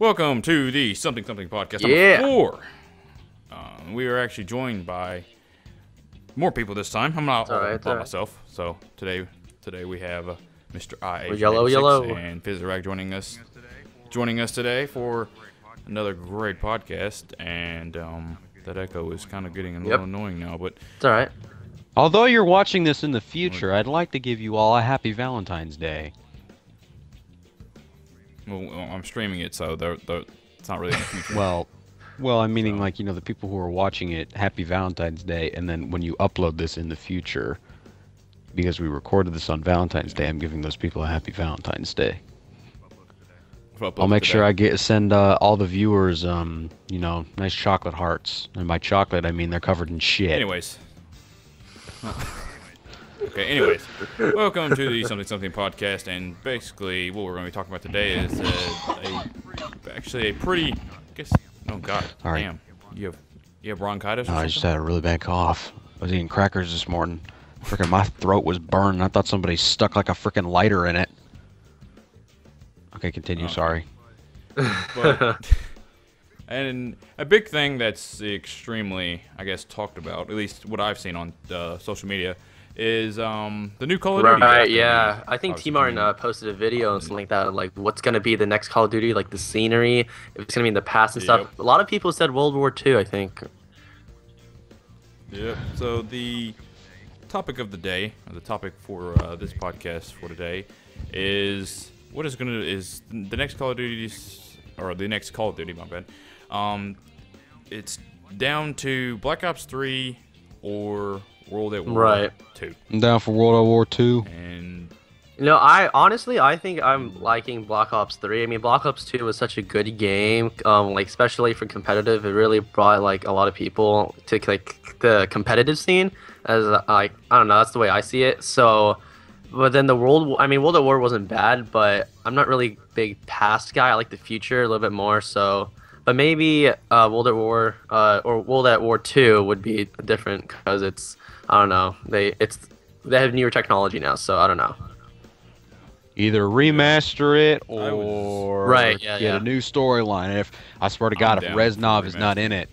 Welcome to the Something Something Podcast number 4. We are actually joined by more people this time. I'm not all by myself. So today we have Mr. iAzian86 and Fizorak joining us today for another great podcast. And that echo is kind of getting a little annoying now, but it's all right. Although you're watching this in the future, I'd like to give you all a happy Valentine's Day. Well, I'm streaming it, so it's not really in the future. Well, I'm meaning, like, you know, the people who are watching it, happy Valentine's Day, and then when you upload this in the future, because we recorded this on Valentine's Day, I'm giving those people a happy Valentine's Day. I'll make sure I send all the viewers, you know, nice chocolate hearts. And by chocolate, I mean they're covered in shit. Anyways. Okay, anyways, welcome to the Something Something Podcast, and basically what we're going to be talking about today is actually a pretty, I guess, oh god, all right. Damn, you have bronchitis or something? I just had a really bad cough. I was eating crackers this morning. Frickin' my throat was burning. I thought somebody stuck like a frickin' lighter in it. Okay, continue, sorry. But, and a big thing that's extremely, I guess, talked about, at least what I've seen on social media, is the new Call of Duty. Right, yeah. I think T-Mart posted a video or something like that, like what's going to be the next Call of Duty, like the scenery, if it's going to be in the past and stuff. A lot of people said World War II, I think. Yep, so the topic of the day, or the topic for this podcast for today, is what is going to, is the next Call of Duty, or the next Call of Duty, my bad. It's down to Black Ops 3 or World at War 2. I'm down for World at War 2. And no, I think I'm liking Black Ops 3. I mean, Black Ops 2 was such a good game, like especially for competitive. It really brought like a lot of people to like the competitive scene. As like I don't know, that's the way I see it. So, but then the World at War wasn't bad, but I'm not really a big past guy. I like the future a little bit more. So, but maybe World at War or World at War 2 would be different because it's. I don't know. They have newer technology now, so I don't know. Either remaster it or get a new storyline. If I swear to God, if Reznov is not in it,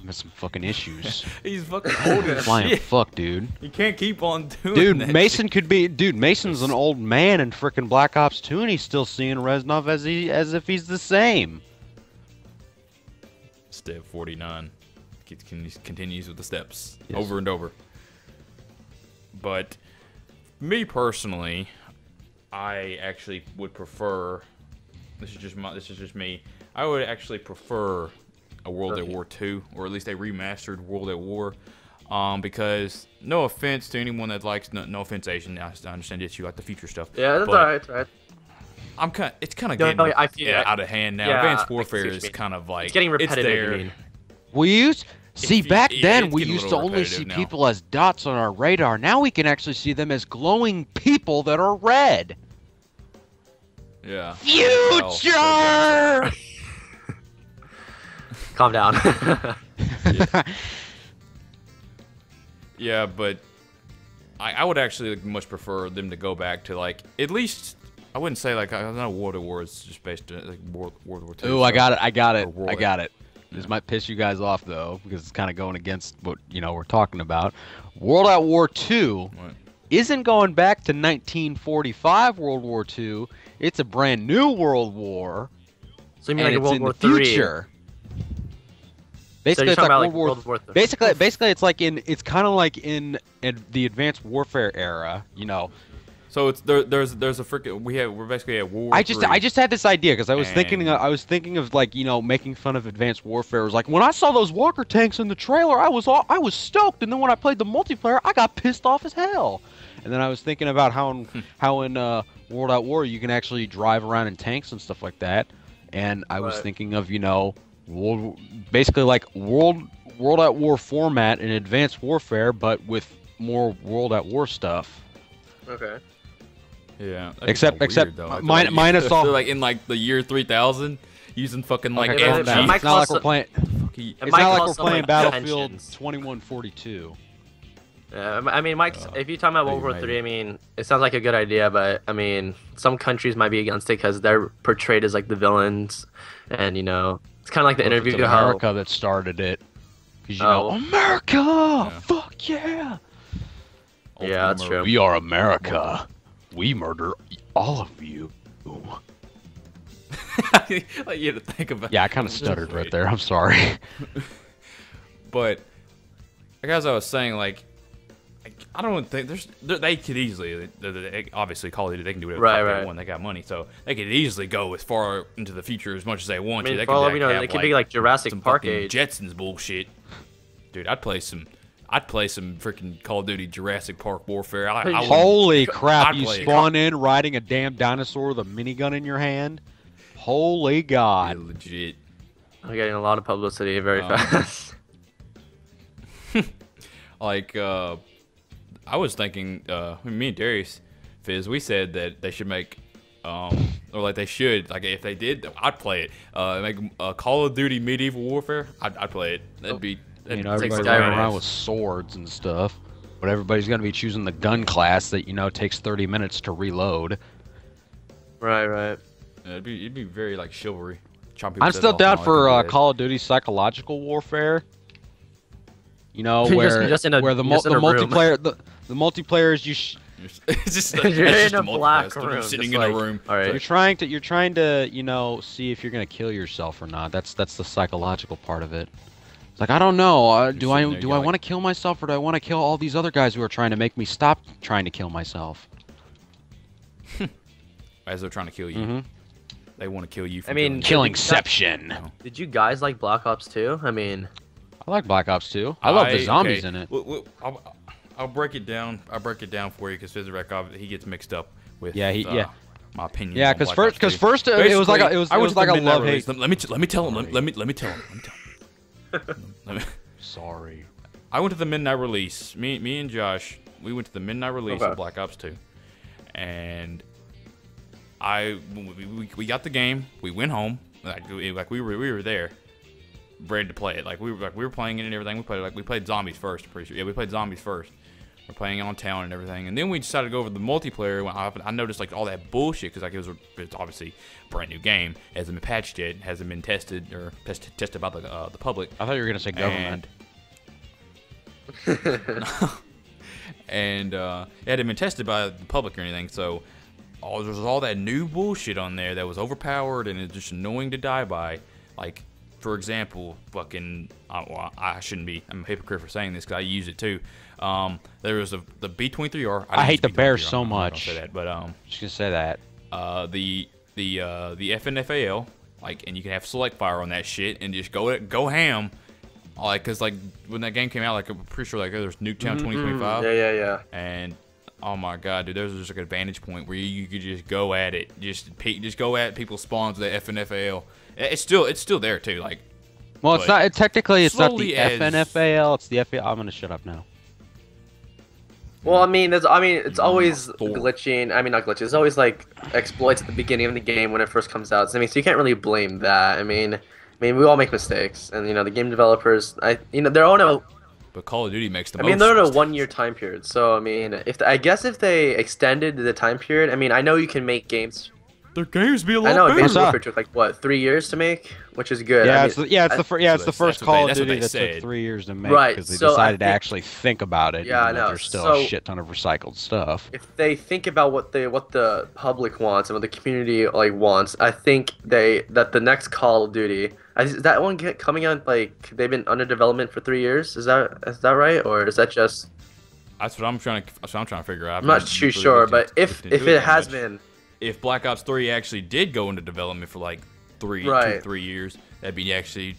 I'm got some fucking issues. He's fucking old as shit. Fuck, dude. You can't keep on doing that. Dude, Mason could be. Dude, Mason's an old man in frickin' Black Ops 2, and he's still seeing Reznov as if he's the same. Step 49 continues with the steps over and over. But me personally, I actually would prefer. This is just me. I would actually prefer a World at War 2, or at least a remastered World at War, because no offense to anyone that likes no offense, Asian. I understand that you like the future stuff. Yeah, that's alright. Right. I'm kind. It's kind of getting out of hand now. Yeah, Advanced Warfare is kind of like it's getting repetitive. It's there. You mean. Back then, we used to only see people as dots on our radar. Now we can actually see them as glowing people that are red. Yeah. Future! Calm down. Yeah, but I would actually much prefer them to go back to, like, at least... I wouldn't say, like, I don't know, World at War is just based on, like, World War II. Ooh, so, I got it. This might piss you guys off, though, because it's kind of going against what, you know, we're talking about. World at War II isn't going back to 1945 World War II. It's a brand new World War. So you mean like World War III? Basically, it's like World War III. Basically, it's like it's kind of like in the Advanced Warfare era, you know. So it's there's a freaking we're basically at war. I just had this idea because I was thinking of like, you know, making fun of Advanced Warfare. It was like when I saw those walker tanks in the trailer, I was stoked, and then when I played the multiplayer, I got pissed off as hell. And then I was thinking about how in World at War you can actually drive around in tanks and stuff like that. And I was thinking of, you know, basically like World at War format in Advanced Warfare, but with more World at War stuff. Okay. Yeah. Except weird, minus all. Like in like the year 3000, using fucking like. Okay, it's not like we're playing. It's not like we're playing Battlefield 2142. I mean, Mike, if you're talking about World War III, I mean, it sounds like a good idea, but I mean, some countries might be against it because they're portrayed as like the villains, and you know, it's kind of like the interview. It's America that started it. You know, America, yeah. Fuck yeah. Yeah, that's true. We are America. We murder all of you. You had to think about. Yeah, I kind of stuttered right there. I'm sorry. But like as I was saying, like I don't think there's they could easily obviously Call of Duty, they can do whatever they want. They got money, so they could easily go as far into the future as much as they want. I mean, you know, they could be like Jurassic Park age. Jetsons bullshit, dude. I'd play some freaking Call of Duty Jurassic Park Warfare. Holy crap! You spawn in riding a damn dinosaur with a minigun in your hand. Holy God! Yeah, legit. I'm getting a lot of publicity very fast. Like, I was thinking, me and Darius, Fizz, we said that they should make, if they did, I'd play it. Make Call of Duty Medieval Warfare. I'd play it. You know, everybody's running around with swords and stuff, but everybody's going to be choosing the gun class that, you know, takes 30 minutes to reload. Right, right. Yeah, it'd be very, like, chivalry. I'm still down for Call of Duty Psychological Warfare. You know, where the multiplayer is you're just sitting in a room. All right. You're trying to, you know, see if you're going to kill yourself or not. That's the psychological part of it. It's like, I don't know. Do I want to kill myself, or do I want to kill all these other guys who are trying to make me stop trying to kill myself? As they're trying to kill you, they want to kill you. I mean, killingception. Did you guys like Black Ops 2? I mean, I like Black Ops 2. I love the zombies in it. I'll break it down. I'll break it down for you because Fizorak, he gets mixed up with. Yeah, my opinion. Yeah, because first it was like a love hate. Let me tell him. Sorry. I went to the midnight release. Me and Josh, we went to the midnight release of Black Ops 2, and we got the game. We went home, like we were there, ready to play it. Like we were playing it and everything. We played zombies first. I'm pretty sure. Yeah, we played zombies first. We're playing it on town and everything, and then we decided to go over the multiplayer. When I noticed like all that bullshit because like it's obviously a brand new game, hasn't been patched yet, hasn't been tested or tested by the public. I thought you were gonna say government. And it hadn't been tested by the public or anything, so there was all that new bullshit on there that was overpowered and it's just annoying to die by. Like for example, fucking I shouldn't be. I'm a hypocrite for saying this because I use it too. There was the B-23R. I hate the bear so much. I don't say that, but just gonna say that. The FNFAL, like, and you can have select fire on that shit and just go ham, like, cause like when that game came out, like I'm pretty sure like there's Nuketown 2025. Yeah. And oh my god, dude, there's just like an advantage point where you could just go at it, just go at people's spawns with the FNFAL. It's still there too, like. Well, it's not. Technically, it's not the FNFAL. It's the FAL. I'm gonna shut up now. Well, I mean, it's always glitching. I mean, not glitches. It's always like exploits at the beginning of the game when it first comes out. So, I mean, so you can't really blame that. I mean, we all make mistakes, and you know, the game developers, they're on a. But Call of Duty makes the most. I mean, they're on a one-year time period. So, I mean, I guess if they extended the time period, I mean, I know you can make games. Their games be a lot better. I know it took like what 3 years to make, which is good. Yeah, it's the first Call of Duty that took 3 years to make because they decided to actually think about it. Yeah, I know. There's still a shit ton of recycled stuff. If they think about what the public wants and what the community like wants, I think that the next Call of Duty is that one coming out like they've been under development for 3 years. Is that right, or is that just? That's what I'm trying to. That's what I'm trying to figure out. I'm not too sure, but if it has been. If Black Ops 3 actually did go into development for like two, 3 years, that'd be I'd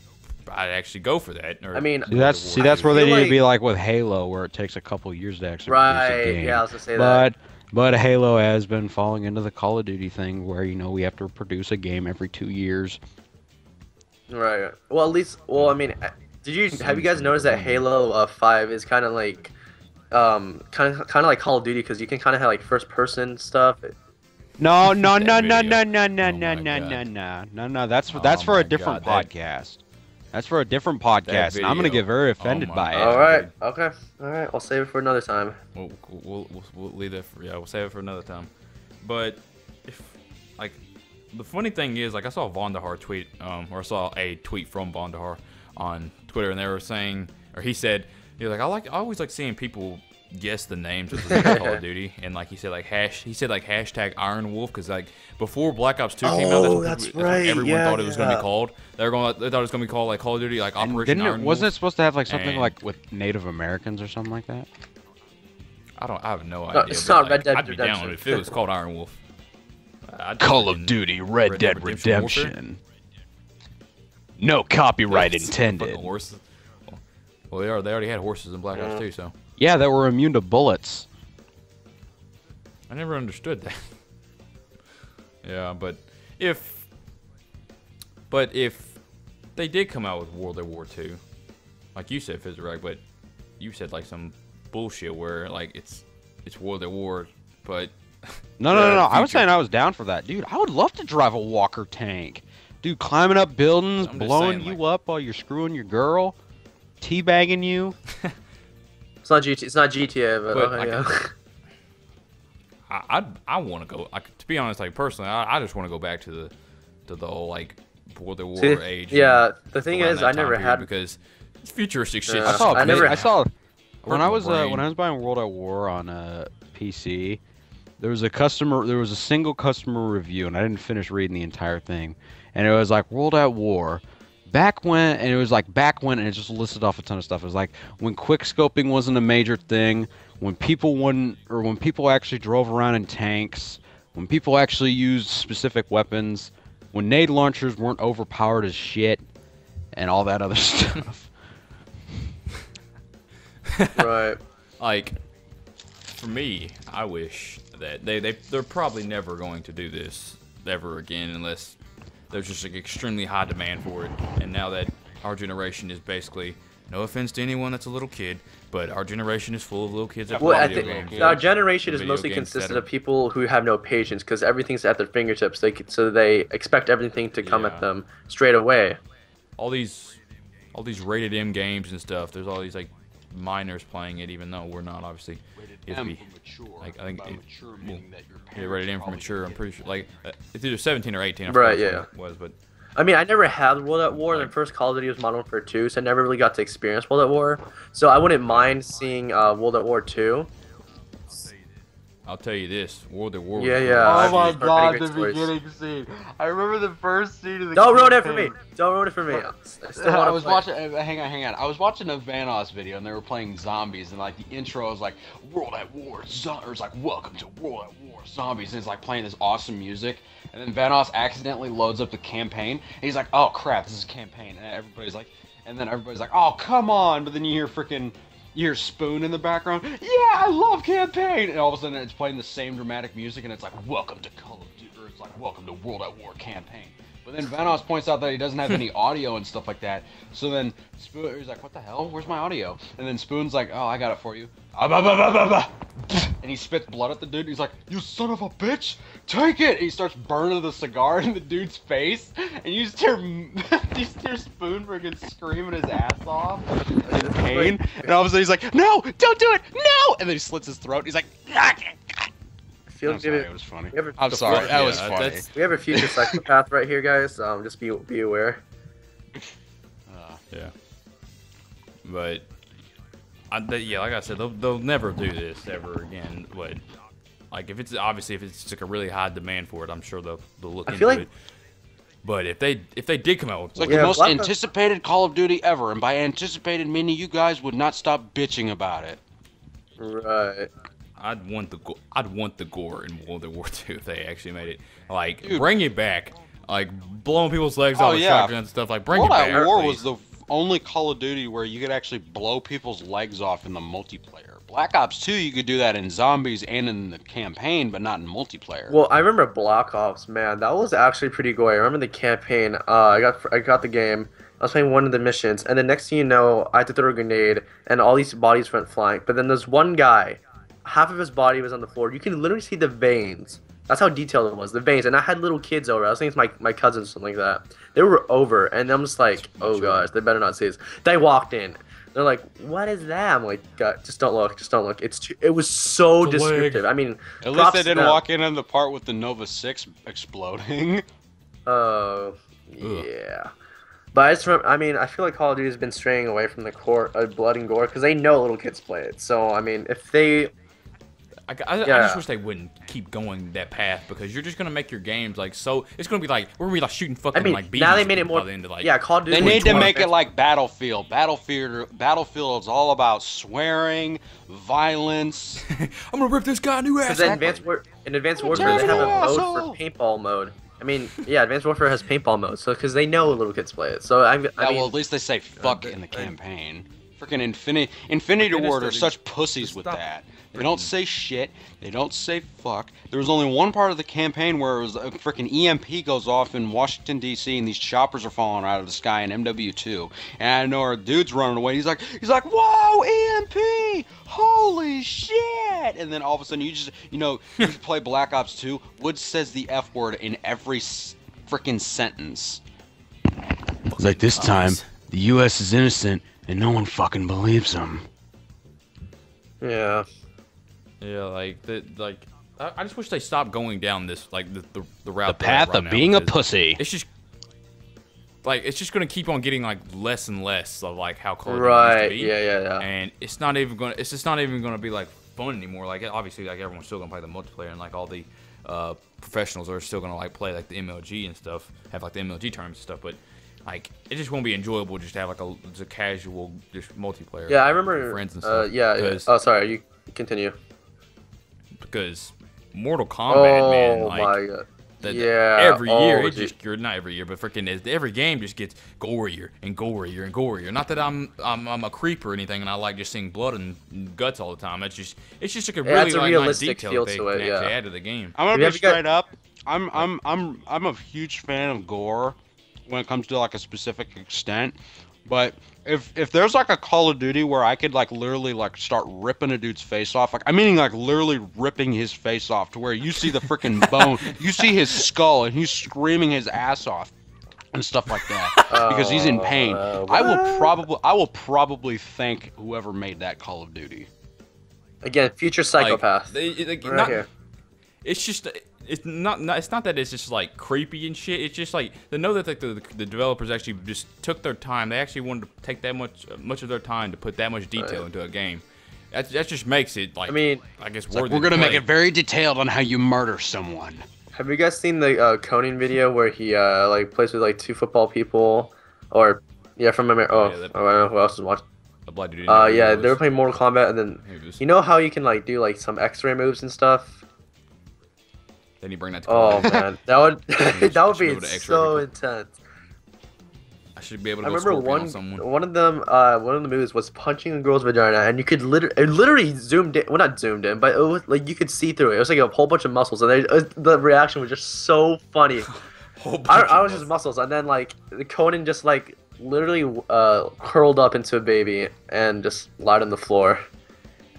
actually go for that. Or, I mean, that's where they need to be like with Halo, where it takes a couple years to actually produce a game. Yeah, I was gonna say that. But Halo has been falling into the Call of Duty thing, where you know we have to produce a game every 2 years. Right. Well, at least. Well, I mean, have you guys noticed that Halo 5 is kind of like, kind of like Call of Duty because you can kind of have like first person stuff. No, that's for a different podcast. That's for a different podcast, and I'm gonna get very offended by it. Alright, okay. Alright, I'll save it for another time. We'll leave it for, yeah, we'll save it for another time. But, if, like, the funny thing is, like, I saw Vonderhaar tweet, or I saw a tweet from Vonderhaar on Twitter, and they were saying, or he said, he was like, I always like seeing people guess the names of the Call of Duty, and like he said, like hashtag Iron Wolf, because like before Black Ops 2 came out, that's right. Like, everyone thought it was gonna be called. They thought it was gonna be called like Call of Duty, like Operation Iron Wolf. Wasn't it supposed to have like something like with Native Americans or something like that? I have no idea. It's not Red Dead Redemption. I'd be down with it if it was called Iron Wolf. Call of Duty Red Dead Redemption. No copyright intended. Well, they already had horses in Black Ops 2, so. Yeah, that were immune to bullets. I never understood that. Yeah, but if they did come out with World at War 2, like you said, Fizorak, but you said like some bullshit where like it's World at War, but no. I was saying I was down for that, dude. I would love to drive a walker tank, dude, climbing up buildings, blowing you up while you're screwing your girl, teabagging you. It's not GTA. It's not GTA, but okay, yeah. I want to go. To be honest, like personally, I just want to go back to the old like World at War age. Yeah, the thing is, I never had because it's futuristic shit. I saw when I was buying World at War on a PC. There was a single customer review, and I didn't finish reading the entire thing. And it was like World at War. Back when, and it just listed off a ton of stuff. It was like when quickscoping wasn't a major thing, when people wouldn't, or when people actually drove around in tanks, when people actually used specific weapons, when nade launchers weren't overpowered as shit, and all that other stuff. Right. Like, for me, I wish that they're probably never going to do this ever again unless there's just like extremely high demand for it, and now that our generation is basically, no offense to anyone that's a little kid, but our generation is full of little kids. Our generation is mostly consisted of people who have no patience because everything's at their fingertips. So they expect everything to come at them straight away. All these rated M games and stuff. There's all these like minors playing it, even though we're not obviously. Rated M for mature. I'm pretty sure, like it's either 17 or 18. Right? Yeah. It was, but I mean, I never had World at War. The first Call of Duty was Modern Warfare 2, so I never really got to experience World at War. So I wouldn't mind seeing World at War 2. I'll tell you this, World at War. Yeah. Oh my god, the beginning scene. I remember the first scene of the. Don't ruin it for me. Don't ruin it for me. I was watching. Hang on. I was watching a Vanoss video and they were playing zombies and like the intro was like World at War. It's like Welcome to World at War Zombies, and it's like playing this awesome music. And then Vanoss accidentally loads up the campaign and he's like, oh crap, this is campaign. And everybody's like, oh come on. But then you hear freaking. Your spoon in the background. Yeah, I love campaign. And all of a sudden, it's playing the same dramatic music, and it's like Welcome to Call of Duty, or it's like Welcome to World at War campaign. But then Vanoss points out that he doesn't have any audio and stuff like that. So then Spoon's like, what the hell? Where's my audio? And then Spoon's like, oh, I got it for you. And he spits blood at the dude. He's like, you son of a bitch, take it. And he starts burning the cigar in the dude's face, and you just hear, Spoon freaking screaming his ass off in pain. And all of a sudden he's like, no, don't do it, no. And then he slits his throat. He's like, I'm sorry, that was funny. We have a future psychopath right here, guys. Just be aware. Yeah. But. Yeah, like I said, they'll never do this ever again. But like, if it's like a really high demand for it, I'm sure they'll look into it. But if they did come out with the most anticipated Call of Duty ever, and by anticipated meaning you guys would not stop bitching about it. Right. I'd want the gore in World at War 2 if they actually made it. Like, dude, bring it back. Like blowing people's legs off with shotguns and stuff. Like, bring it back. World at War was the only Call of Duty where you could actually blow people's legs off in the multiplayer. Black Ops 2, you could do that in zombies and in the campaign, but not in multiplayer. Well, I remember Black Ops, man. That was actually pretty cool. I remember the campaign. I got the game. I was playing one of the missions, and the next thing you know, I had to throw a grenade, and all these bodies went flying. But then there's one guy, half of his body was on the floor. You can literally see the veins That's how detailed it was, the veins. And I had little kids over. I was thinking it's my cousins, something like that. They were over, and I'm just like, oh gosh, they better not see this. They walked in. They're like, what is that? I'm like, God, just don't look, just don't look. It's too, it was so descriptive. I mean, at least they didn't walk in on the part with the Nova 6 exploding. Oh, yeah. But I just remember, I mean, I feel like Call of Duty has been straying away from the core of blood and gore because they know little kids play it. So I mean, if they, I just wish they wouldn't keep going that path because you're just gonna make your games like so. It's gonna be like we're gonna be like shooting fucking like bees. Now they made it more into like Call of Duty. They need to make it like Battlefield. Battlefield is all about swearing, violence. I'm gonna rip this guy a new ass. In Advanced Warfare, they have a mode for paintball mode. I mean, yeah, Advanced Warfare has paintball mode, so because they know little kids play it. So I mean, well, at least they say fuck in the campaign. Freaking Infinity Ward are such pussies with that. They don't say shit. They don't say fuck. There was only one part of the campaign where it was a freaking EMP goes off in Washington D.C. and these choppers are falling out of the sky in MW2. And I know our dude's running away. He's like, whoa, EMP! Holy shit! And then all of a sudden you play Black Ops 2. Woods says the F word in every freaking sentence. It's like this time the U.S. is innocent. And no one fucking believes him. Yeah. Yeah, I just wish they stopped going down this, like, the route. The path of being a pussy. It's just, like, it's just gonna keep on getting, like, less and less of, like, how Call of Duty used to be. Yeah. And it's not even gonna, it's just not even gonna be, like, fun anymore. Like, obviously, like, everyone's still gonna play the multiplayer and, like, all the, professionals are still gonna, like, play, like, the MLG and stuff, have, like, the MLG tournaments and stuff, but... Like, it just won't be enjoyable just to have, like, a casual just multiplayer. Yeah, I remember... Friends and stuff. Oh, sorry, you continue. Because Mortal Kombat, man, like... Oh, my God. Every year, not every year, but freaking every game just gets gorier and gorier and gorier. Not that I'm a creep or anything, and I like just seeing blood and guts all the time. It's just like a really that's a realistic nice feel to it. Yeah. Add to the game. I'm gonna be straight up. I'm a huge fan of gore. When it comes to like a specific extent, but if there's like a Call of Duty where I could like literally like start ripping a dude's face off, like I mean like literally ripping his face off to where you see the freaking bone, you see his skull, and he's screaming his ass off and stuff like that because he's in pain. I will probably thank whoever made that Call of Duty. Again, future psychopath. It's not that it's just like creepy and shit. It's just like they know that like the developers actually just took their time. They actually wanted to take that much of their time to put that much detail into a game. That just makes it like I guess worth it. Like we're gonna make it very detailed on how you murder someone. Have you guys seen the Conan video where he like plays with like two football people or from America? I don't know who else is watching. They were playing Mortal Kombat and then you know how you can like do like some X-ray moves and stuff. Then you bring that to Call of Duty. Man, that would that would be so intense. I should be able to. I remember one of the moves was punching a girl's vagina, and you could literally zoomed in. Well, not zoomed in, but it was like you could see through it. It was like a whole bunch of muscles, and the reaction was just so funny. I was just muscles, and then like Conan just like literally curled up into a baby and just lied on the floor.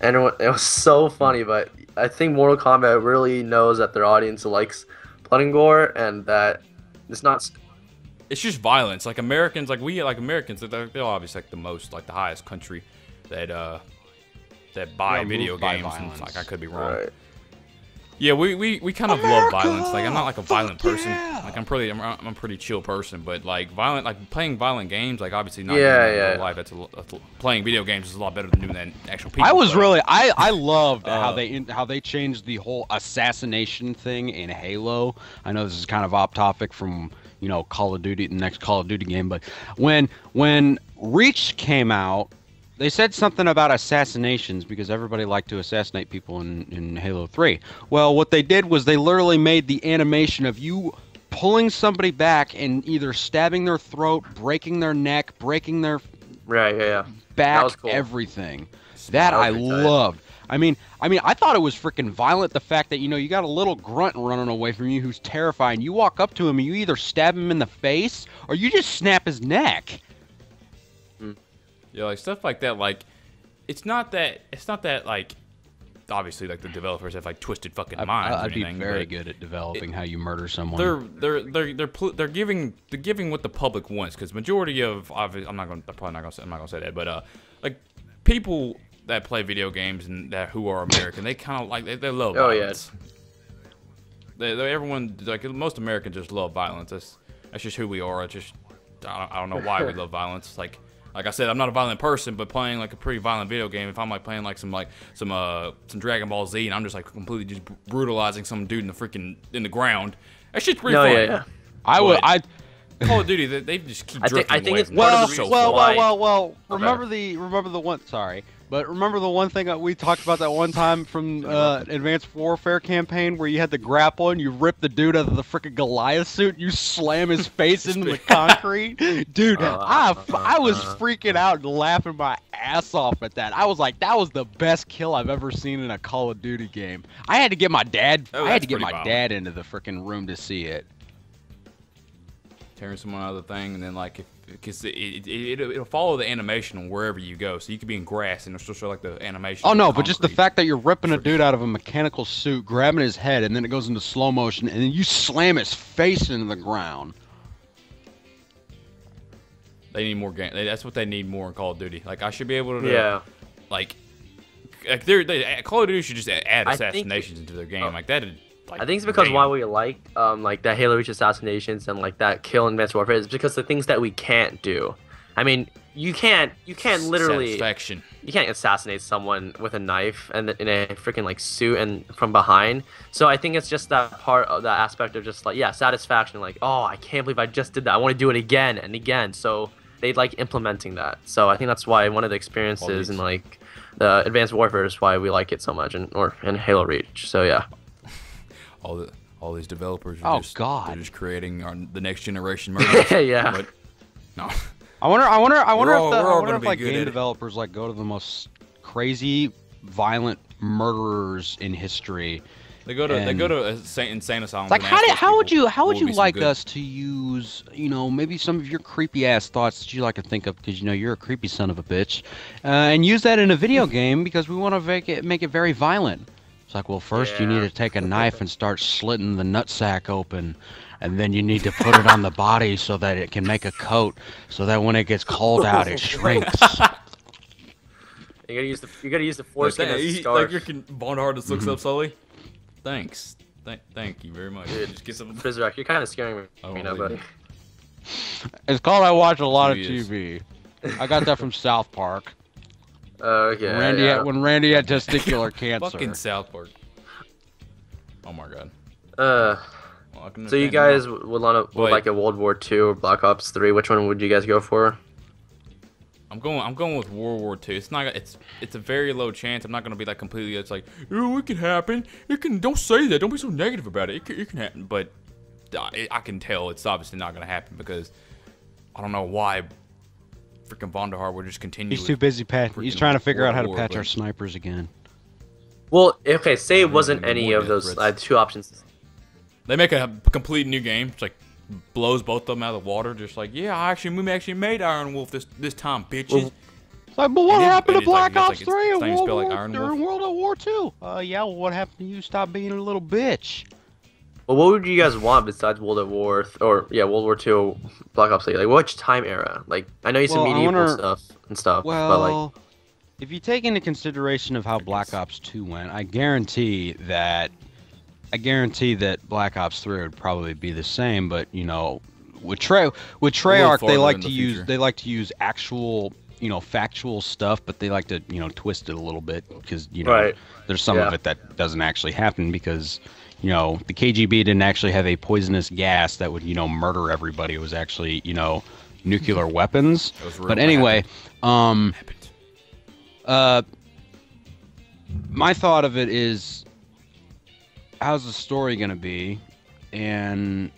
And it was so funny, but I think Mortal Kombat really knows that their audience likes blood and gore, and that it's not. It's just violence. Like Americans, they're obviously like the most, like the highest country that that buy video games. And, like I could be wrong. Right. Yeah, we kind of love violence. Like I'm not like a violent person. Like I'm a pretty chill person. But like playing violent games, like obviously not in real life. Playing video games is a lot better than doing that in actual people. I loved how they changed the whole assassination thing in Halo. I know this is kind of off topic from Call of Duty, the next Call of Duty game, but when Reach came out. They said something about assassinations because everybody liked to assassinate people in Halo 3. Well, what they did was they literally made the animation of you pulling somebody back and either stabbing their throat, breaking their neck, breaking their back, that was cool. Everything. That I loved. I mean, I thought it was freaking violent. The fact that you got a little grunt running away from you who's terrifying. You walk up to him and you either stab him in the face or you just snap his neck. Yeah, like stuff like that. Like, it's not that. It's not that like obviously, like, the developers have, like, twisted fucking minds. I'd be very good at developing how you murder someone. They're giving what the public wants, because majority of I'm probably not gonna say that, but like, people that play video games and that who are American, they kind of like they love violence. Oh yeah. Everyone, like, most Americans just love violence. That's just who we are. It's just I don't know why we love violence. Like I said, I'm not a violent person, but playing like a pretty violent video game, if I'm like playing like some Dragon Ball Z and I'm just like completely just brutalizing some dude in the freaking ground, that shit's pretty fun. Yeah, yeah. I Call of Duty, they just keep drifting away. It's well, remember the one thing that we talked about that one time from Advanced Warfare campaign where you had the grapple and you ripped the dude out of the freaking Goliath suit, you slam his face into the concrete? Dude, I was freaking out and laughing my ass off at that. I was like, that was the best kill I've ever seen in a Call of Duty game. I had to get my dad I had to get my dad into the freaking room to see it. Tearing someone out of the thing, and then like, because it'll follow the animation wherever you go, so you could be in grass and it'll still show like the animation. Oh no, but just the fact that you're ripping a dude out of a mechanical suit, grabbing his head, and then it goes into slow motion, and then you slam his face into the ground. They need more game. That's what they need more in Call of Duty. Like, I should be able to, like Call of Duty should just add assassinations into their game, like that. I think it's because why we like the Halo Reach assassinations and like that kill in Advanced Warfare is because the things that we can't do. I mean, you can't literally you can't assassinate someone with a knife and in a freaking like suit and from behind. So I think it's just that part of that aspect of just like, yeah, satisfaction, like, oh, I can't believe I just did that. I want to do it again and again. So they like implementing that. So I think that's why one of the experiences in like the Advanced Warfare is why we like it so much, and or in Halo Reach. So yeah. All these developers are just creating the next generation murders. Yeah. But, no. I wonder if like game developers like go to the most crazy, violent murderers in history. They go to insane asylum. Like, how would you like us to use, you know, maybe some of your creepy ass thoughts that you like to think of because you know you're a creepy son of a bitch, and use that in a video game because we want to make it very violent. Like, well, first you need to take a knife and start slitting the nutsack open, and then you need to put it on the body so that it can make a coat, so that when it gets cold out, it shrinks. You gotta use the foreskin as a scarf. Like, Vonderhaar just looks up slowly. Thanks, thank you very much. Dude, just get some. Fizorak, you're kind of scaring me. You know, buddy. It's called I watch a lot of TV. I got that from South Park. Okay. When Randy had testicular cancer. Fucking South Park. Oh my god. So you guys would like a World War II or Black Ops 3? Which one would you guys go for? I'm going with World War II. It's a very low chance. I'm not gonna be like completely. It's like, oh, it can happen. It can. Don't say that. Don't be so negative about it. It can happen. But I can tell it's obviously not gonna happen because I don't know why. Freaking Vonderhaar will just continue. He's too busy patching. He's trying to figure out how to patch our snipers again. Well, okay, say it wasn't any of those two options. They make a complete new game. It's like blows both of them out of the water. Just like, yeah, we actually made Iron Wolf this time, bitches. Well, like, but what happened to Black Ops 3 and World at War 2? Yeah, well, what happened to you? Stop being a little bitch. Well, what would you guys want besides World at War World War II, Black Ops 3? Like, which time era? Like, I know you said medieval stuff and stuff, but like, if you take into consideration of how Black Ops 2 went, I guarantee that Black Ops 3 would probably be the same. But you know, with Treyarch, they like to use actual, you know, factual stuff, but they like to, you know, twist it a little bit because, you know, there's some of it that doesn't actually happen because, you know, the KGB didn't actually have a poisonous gas that would, you know, murder everybody. It was actually, you know, nuclear weapons. But anyway, my thought of it is, how's the story gonna be? And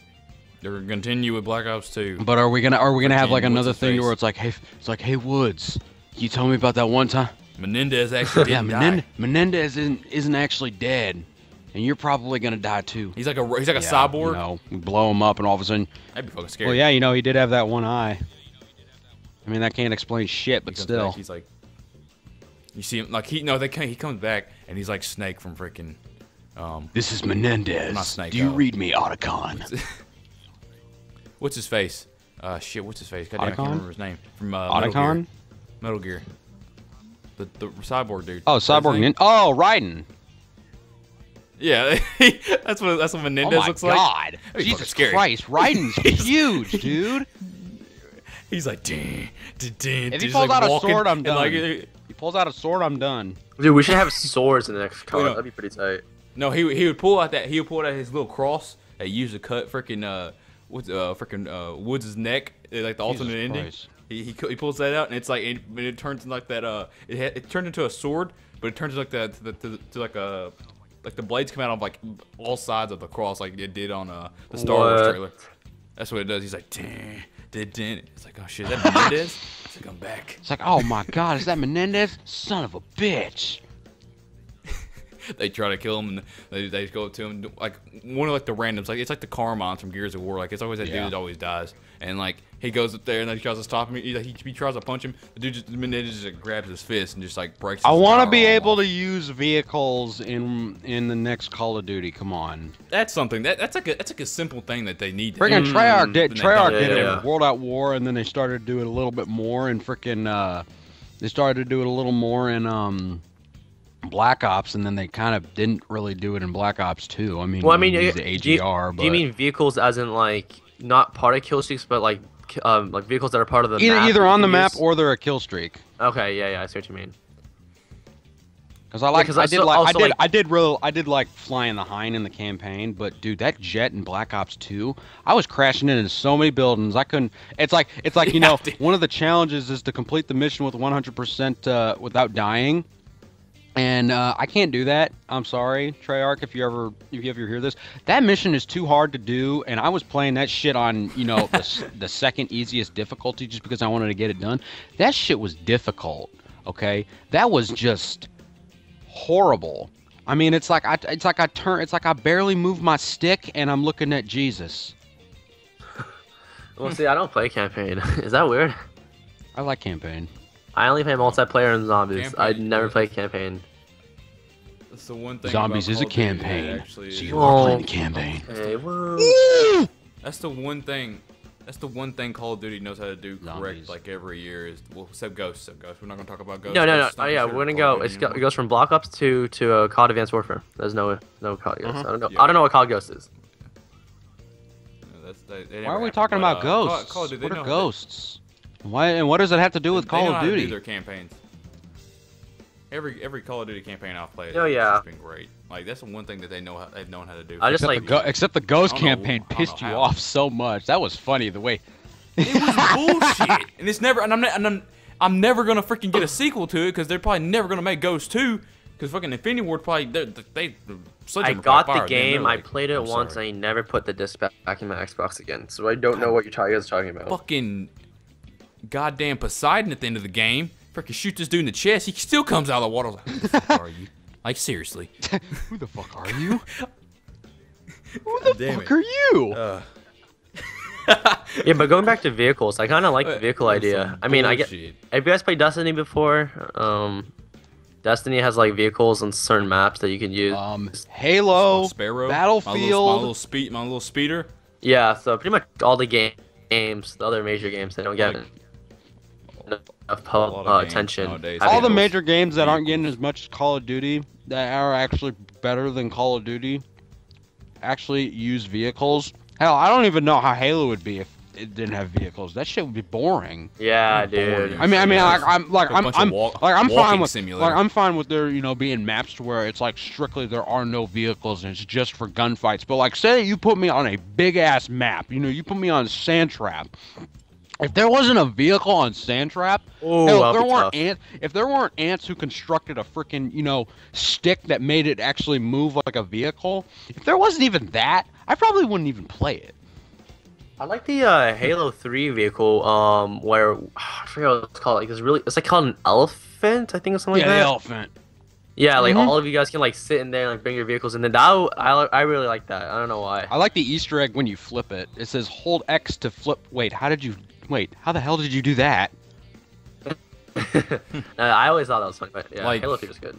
they're gonna continue with Black Ops 2. But are we gonna have like another thing where it's like hey Woods, can you tell me about that one time Menendez actually didn't die. Menendez isn't actually dead. And you're probably gonna die too. He's like a cyborg. You know, we blow him up, and all of a sudden, that'd be fucking scary. Well, yeah, you know, he did have that one eye. I mean, that can't explain shit, but still. He's like, You see him, like, he comes back, and he's like Snake from freaking, This is Menendez. Not Snake, do you read me, Otacon? What's his face? Shit, what's his face? God damn, I can't remember his name. From, Otacon? Metal Gear. The cyborg dude. Oh, cyborg Nin. Oh, Raiden. Yeah, that's what Menendez looks like. Oh my god. Like. Jesus Christ, Raiden's huge, dude. He's like, ding, ding, ding. If he pulls out a sword, I'm done. He pulls out a sword, I'm done. Dude, we should have swords in the next color. That'd be pretty tight. No, he would pull out his little cross that used to cut freaking Woods' neck, like the alternate ending. He pulls that out and it's like it turns into like that it turned into a sword, but it turns like that like the blades come out on like all sides of the cross like it did on the Star Wars trailer. That's what it does. He's like, dang. It's like, oh shit, is that Menendez? It's like, I'm back. It's like, oh my god, is that Menendez? Son of a bitch. They try to kill him, and they just go up to him. Like, one of like the randoms, like it's like the Carmons from Gears of War. Like, it's always that dude that always dies. And like, he goes up there and like, he tries to stop him. He tries to punch him. The dude just, Menendez just like, grabs his fist and just like breaks his arm. I want to be able to use vehicles in the next Call of Duty. Come on. That's something. That's like a simple thing that they need. Freaking Treyarch did it with World at War, and then they started to do it a little bit more. And freaking they started to do it a little more in Black Ops, and then they kind of didn't really do it in Black Ops 2. I mean, well, I mean, the AGR, but do you mean vehicles as in like not part of kill streaks, but like vehicles that are part of the map? Either on the map or they're a kill streak. Okay, yeah, I see what you mean. Because I did like flying the Hind in the campaign, but dude, that jet in Black Ops 2, I was crashing into so many buildings. I couldn't. It's like you know, one of the challenges is to complete the mission with 100% without dying. And I can't do that. I'm sorry, Treyarch. If you ever hear this, that mission is too hard to do. And I was playing that shit on, you know, the second easiest difficulty just because I wanted to get it done. That shit was difficult. Okay, that was just horrible. I mean, it's like I barely move my stick, and I'm looking at Jesus. Well, see, I don't play campaign. Is that weird? I like campaign. I only play multiplayer and zombies. I never play campaign. That's the one thing. Zombies is a campaign. So you are playing the campaign. Okay, that's the one thing. That's the one thing Call of Duty knows how to do correct. Like every year is well, except Ghosts. So Ghosts. We're not gonna talk about Ghosts. No. Oh yeah, we're gonna go. It goes from Black Ops 2 to COD Advanced Warfare. There's no COD Ghosts. I don't know. Yeah. I don't know what COD Ghosts is. No, why are we talking about Ghosts? What are Ghosts? Why and what does it have to do with Call of Duty? They do their campaigns. Every Call of Duty campaign I've played, it's been great. Like that's the one thing that they've known how to do. I just like except the Ghost campaign pissed you off so much. That was funny the way. It was bullshit, and it's never. And I'm never gonna freaking get a sequel to it because they're probably never gonna make Ghost 2 because fucking Infinity Ward probably I got the game. Like, I played it once, and I never put the disc back in my Xbox again. So I don't know what you guys are talking about. Fucking. Goddamn Poseidon at the end of the game. Freaking shoot this dude in the chest. He still comes out of the water. Like, who the fuck are you? Like, seriously. Who the fuck are you? Who the fuck are you? Yeah, but going back to vehicles, I kind of like the vehicle idea. I mean, have you guys played Destiny before? Destiny has, like, vehicles on certain maps that you can use. Halo, Sparrow, Battlefield. My little speeder. Yeah, so pretty much all the games, the other major games, they don't get enough attention. All the major games that aren't getting as much as Call of Duty, that are actually better than Call of Duty, actually use vehicles. Hell, I don't even know how Halo would be if it didn't have vehicles. That shit would be boring. Yeah, dude. I'm fine with there, you know, being maps to where it's like strictly there are no vehicles and it's just for gunfights. But like, say you put me on a big ass map, you know, you put me on Sandtrap. If there wasn't a vehicle on Sandtrap, if there weren't ants who constructed a freaking, you know, stick that made it actually move like a vehicle, if there wasn't even that, I probably wouldn't even play it. I like the Halo 3 vehicle, where I forget what it's called. Like it's like called an elephant, I think, or something like that. Yeah, elephant. Yeah, like all of you guys can like sit in there and like bring your vehicles, and then I really like that. I don't know why. I like the Easter egg when you flip it. It says hold X to flip. Wait, how the hell did you do that? I always thought that was funny, but yeah, like, Halo 3 was good.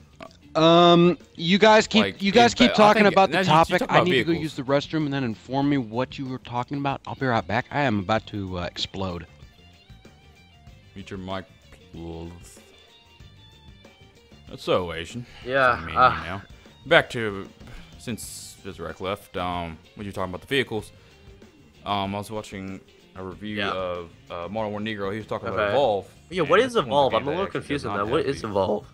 You guys keep talking about the topic. I need to go use the restroom and then inform me what you were talking about. I'll be right back. I am about to explode. Meet your mic, please. That's so Asian. Yeah. I mean, you know. Back to since Fizorak left. When you're talking about the vehicles, I was watching a review of Modern War Negro. He was talking about Evolve. Yeah, what is Evolve? I'm a little confused on that. What is Evolve?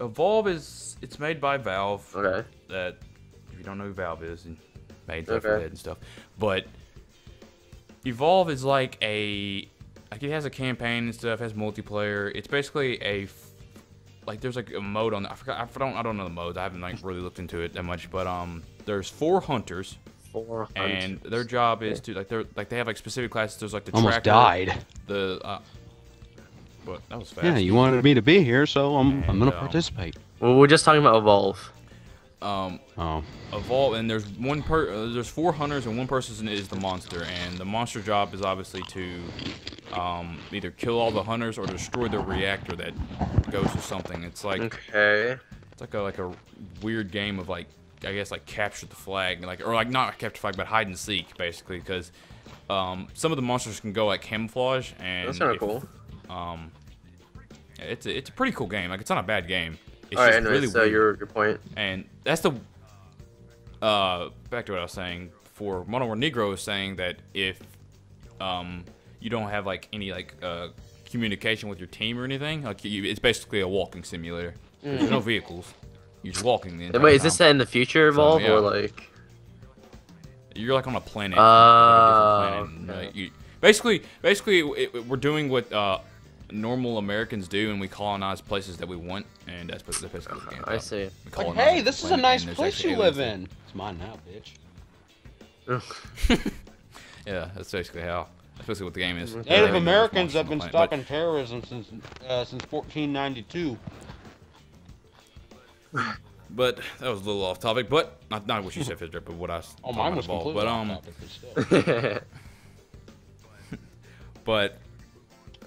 Evolve is, it's made by Valve. Okay. That, if you don't know who Valve is, and made stuff for that and stuff. But Evolve is like a, like it has a campaign and stuff, has multiplayer. It's basically a, like there's like a mode on, I don't know the modes. I haven't like really looked into it that much, but there's four hunters. And their job is to like they have like specific classes. There's like the almost tracker, died. The well, that was fast. Yeah, you wanted me to be here, so I'm gonna participate. Well, we're just talking about Evolve. Evolve, and there's there's four hunters and one person is the monster, and the monster job is obviously to either kill all the hunters or destroy the reactor that goes to something. It's like it's like a weird game of like. I guess like capture the flag, like or like not capture the flag, but hide and seek basically, because some of the monsters can go like camouflage, and that's kind of cool. It's a pretty cool game. Like it's not a bad game. It's all just right, really so weird. Your point. And that's the back to what I was saying. For Modern War Negro is saying that if you don't have like any like communication with your team or anything, like it's basically a walking simulator. Mm. There's no vehicles. You're just walking the entire Wait, is this in the future Evolve or like? You're like on a planet. Like you, basically, we're doing what normal Americans do, and we colonize places that we want, and that's basically the game. I see. Like, hey, this is a nice place you live in. It's mine now, bitch. Yeah, that's basically how. That's basically what the game is. Native Americans have been stopping terrorism since 1492. But that was a little off topic, but not what you said, Fizorak, but what I was talking mine was about. But but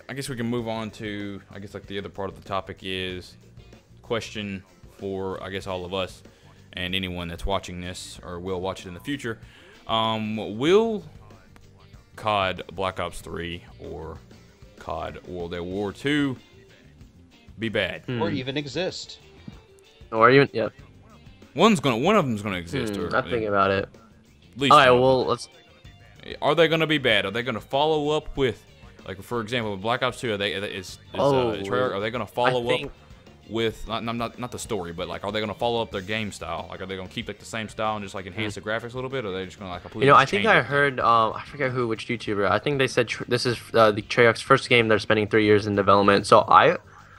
I guess we can move on to like the other part of the topic is question for all of us and anyone that's watching this or will watch it in the future. Will COD Black Ops 3 or COD World at War 2 be bad or even exist? Or even one of them's gonna exist. Or not thinking about it. At least let's. Are they gonna be bad? Are they gonna follow up with, like for example, Black Ops 2? Are they Treyarch? Are they gonna follow up with not the story, but like are they gonna follow up their game style? Like are they gonna keep like the same style and just like enhance the graphics a little bit? Or are they just gonna like completely? You know, I think I heard I forget which YouTuber. I think they said this is the Treyarch's first game. They're spending 3 years in development. So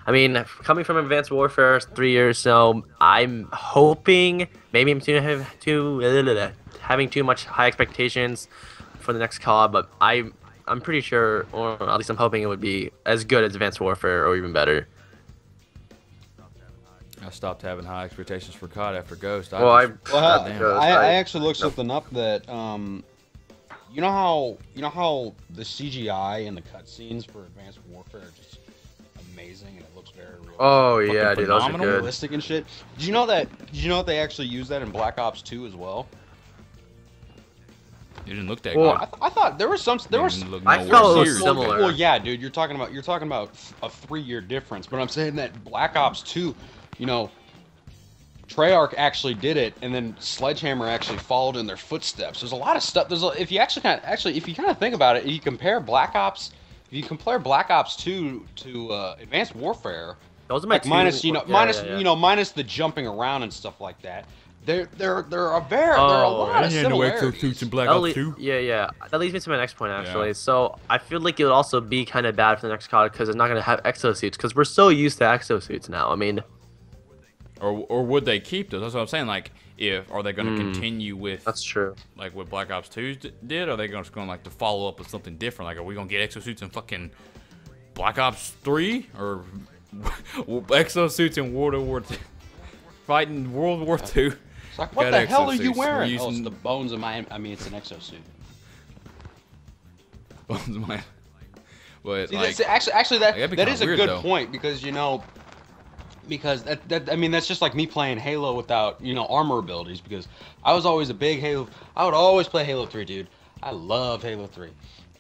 I mean, coming from Advanced Warfare, 3 years, so I'm hoping maybe I'm having too much high expectations for the next COD, but I'm pretty sure, or at least I'm hoping it would be as good as Advanced Warfare or even better. I stopped having high expectations for COD after Ghost. I actually looked something up that you know how the CGI and the cutscenes for Advanced Warfare are just amazing and it looks very real. Oh yeah, dude, those are good. Realistic and shit. Did you know that? Did you know they actually use that in Black Ops 2 as well? It didn't look that good. I thought there was some. There was. I thought it was similar. Well, yeah, dude, you're talking about a 3-year difference, but I'm saying that Black Ops 2, you know, Treyarch actually did it, and then Sledgehammer actually followed in their footsteps. There's a lot of stuff. If you actually kind of think about it, you compare Black Ops. If you compare Black Ops 2 to Advanced Warfare, those are my like minus the jumping around and stuff like that. There are a lot of similarities. Black Ops 2. Yeah. That leads me to my next point actually. Yeah. So I feel like it would also be kind of bad for the next COD because it's not going to have exosuits because we're so used to exosuits now. I mean, or would they keep those? That's what I'm saying. Like, are they going to continue with like what Black Ops 2 did? Or are they just going to follow up with something different? Like, are we going to get exosuits in fucking Black Ops 3 or exosuits in World War II? Fighting World War II? It's like, what the hell are you wearing? Oh, it's the bones of my. I mean, it's an exosuit. Bones of my. But see, like, actually, that is a good point, because you know, I mean, that's just like me playing Halo without, you know, armor abilities, because I was always a big Halo. I would always play Halo 3, dude. I love Halo 3,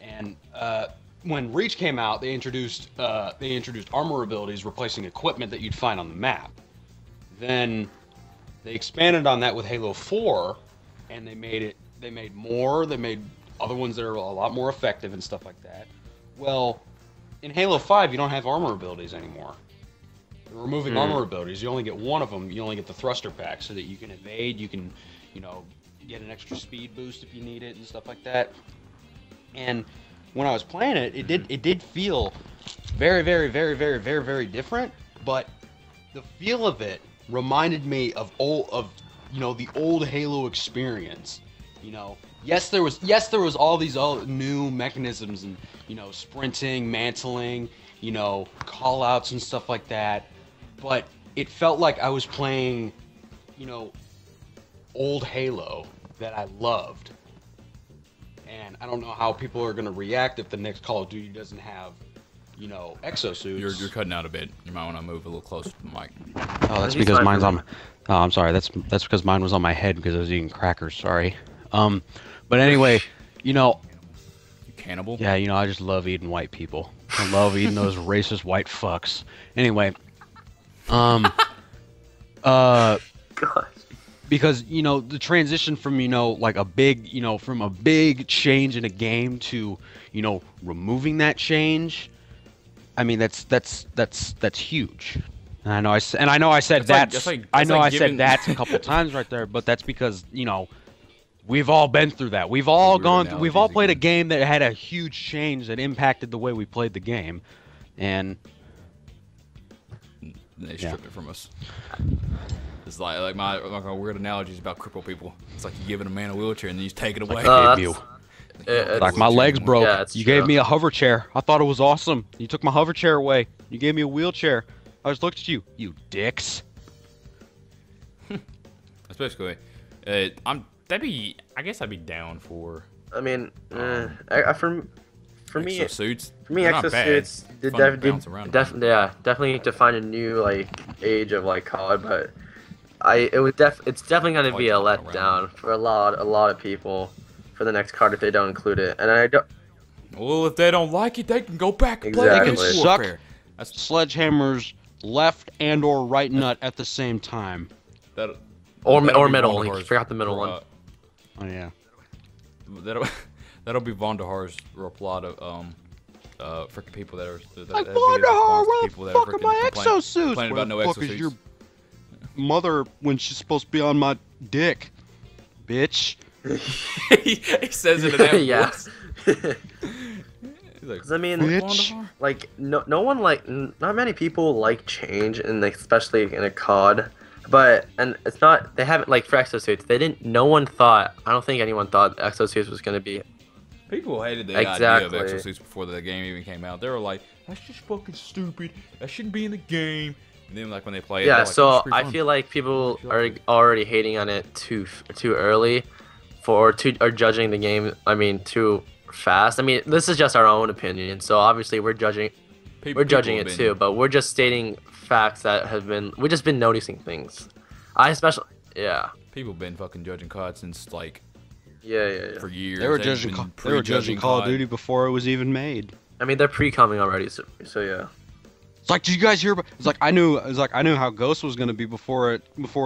and when Reach came out, they introduced armor abilities replacing equipment that you'd find on the map. Then they expanded on that with Halo 4, and they made it. They made more. They made other ones that are a lot more effective and stuff like that. Well, in Halo 5, you don't have armor abilities anymore. They're removing armor abilities. You only get one of them. You only get the thruster pack, so that you can evade. You can, you know, get an extra speed boost if you need it and stuff like that. And when I was playing it, it did feel very, very different. But the feel of it reminded me of the old Halo experience. You know, yes there was all these new mechanisms and, you know, sprinting, mantling, you know, call outs and stuff like that, but it felt like I was playing, you know, old Halo that I loved. And I don't know how people are going to react if the next Call of Duty doesn't have, you know, exosuits. You're cutting out a bit. You might want to move a little closer to the mic. Oh, that's because mine's on. Oh, I'm sorry. That's because mine was on my head because I was eating crackers. Sorry. But anyway, you know. You cannibal? Yeah, you know, I just love eating white people. I love eating those racist white fucks. Anyway, God. Because, you know, the transition from, you know, like a big, you know, from a big change in a game to, you know, removing that change. I mean, that's huge. And I know I said that. I know I said that a couple times right there, but that's because, you know, we've all been through that. We've all we've all played a game that had a huge change that impacted the way we played the game, and they stripped it from us. It's like my weird analogy is about crippled people. It's like you giving a man a wheelchair and then you take it away. Like my leg's broke. Yeah, you gave me a hover chair. I thought it was awesome. You took my hover chair away. You gave me a wheelchair. I just looked at you, you dicks. That's basically it. I guess I'd be down for. I mean, for me, exosuits. For me, exosuits definitely define a new like age of like COD, but it's definitely going to be a letdown for a lot of people for the next COD if they don't include it. And I don't. Well, if they don't like it, they can go back and play. They can suck sledgehammers left and or right nut at the same time. That or middle. You forgot the middle one. Oh yeah. That'll be Vonderhaar's reply to freaking people that are like Vonderhaar. Where the fuck are my exosuits? Where the fuck is your mother when she's supposed to be on my dick, bitch? he says it in that voice. Like, I mean, bitch. Like not many people like change, and especially in a COD. But it's not for exosuits. I don't think anyone thought exosuits was gonna be. People hated the idea of exosuits before the game even came out. They were like, "That's just fucking stupid. That shouldn't be in the game." And then like when they play it, yeah. Like, so I feel like people are already hating on it too early, or judging the game. I mean, too fast. I mean, this is just our own opinion. So obviously we're judging. We're judging it too, but we're just stating facts that have been. We've just been noticing things. People been fucking judging COD since like. For years. They were judging Call of Duty before it was even made. I mean, they're pre-coming already, so yeah. It's like, did you guys hear about? It's like I knew how Ghost was gonna be before it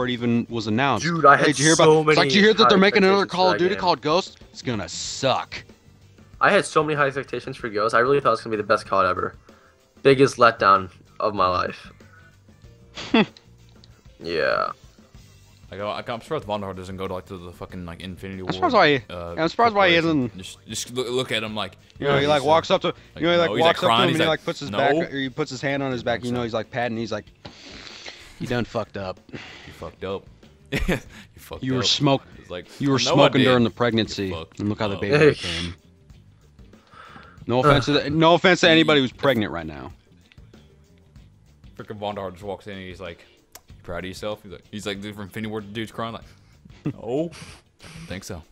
even was announced. Dude, I had so many. It's like, did you hear that they're making another Call of Duty called Ghost? It's gonna suck. I had so many high expectations for Ghost. I really thought it was gonna be the best COD ever. Biggest letdown of my life. Yeah. I'm surprised Vonderhaar doesn't go to like the fucking like Infinity War. I'm surprised why he doesn't. Just look at him like. You know, he like walks up to. You know, he like walks up to him and he like puts his back or he puts his hand on his back. You know, he's like patting. He's like, you done fucked up. You fucked up. You fucked up. You were smoking. Like, you were smoking during the pregnancy. And look how the baby came. No offense to anybody who's pregnant right now. Freaking Vonderhaar just walks in and he's like, "You proud of yourself?" He's like the Infinity War dude's crying like, "Oh, I think so."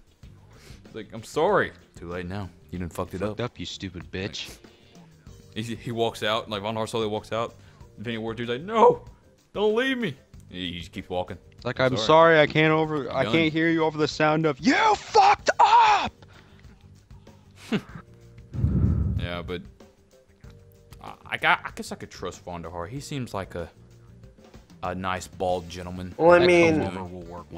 He's like, "I'm sorry." Too late now. You done fucked it up. You stupid bitch. He walks out, like Vonderhaar slowly walks out. Infinity War dude's like, no, don't leave me. He just keeps walking. Like, I'm sorry, I can't hear you over the sound of you fucked up. Yeah, but I guess I could trust Vonderhaar. He seems like a nice bald gentleman. Well, I mean,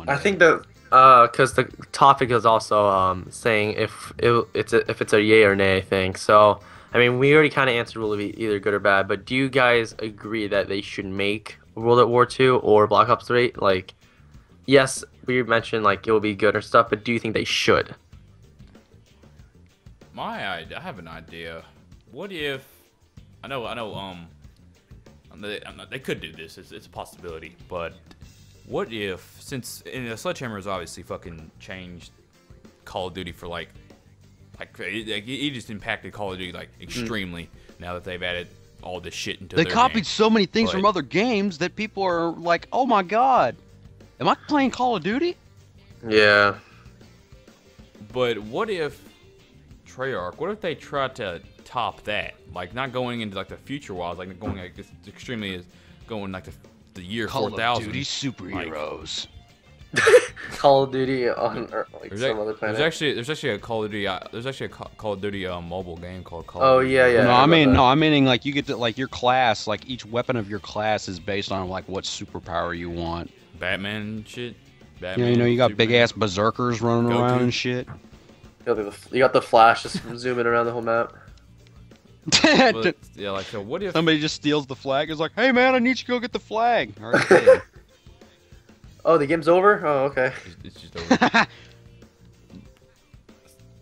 I think that because the topic is also saying if it's a yay or nay thing. So I mean, we already kind of answered will it be either good or bad. But do you guys agree that they should make World at War 2 or Black Ops 3? Like, yes, we mentioned like it will be good or stuff, but do you think they should? I have an idea. What if they could do this. It's a possibility. But what if, since Sledgehammer has obviously fucking changed Call of Duty for like he just impacted Call of Duty like extremely. Now that they've added all this shit into their game. They copied so many things from other games that people are like, oh my god, am I playing Call of Duty? Yeah. But what if Treyarch? What if they try to top that, like not going into like the future wise, like going like this extremely is going like the year 4000. Call of Duty superheroes. Call of Duty on Earth, like some other planet. There's actually a Call of Duty mobile game called Call of Duty. Yeah. No, I mean like you get to like your class, like each weapon of your class is based on like what superpower you want. Batman shit. Batman, you know you got Superman. Big ass berserkers running around and shit. You got the Flash just zooming around the whole map. But, yeah, like so what if somebody just steals the flag? Is like, hey man, I need you to go get the flag. All right. Oh, the game's over? Oh, okay. It's just over.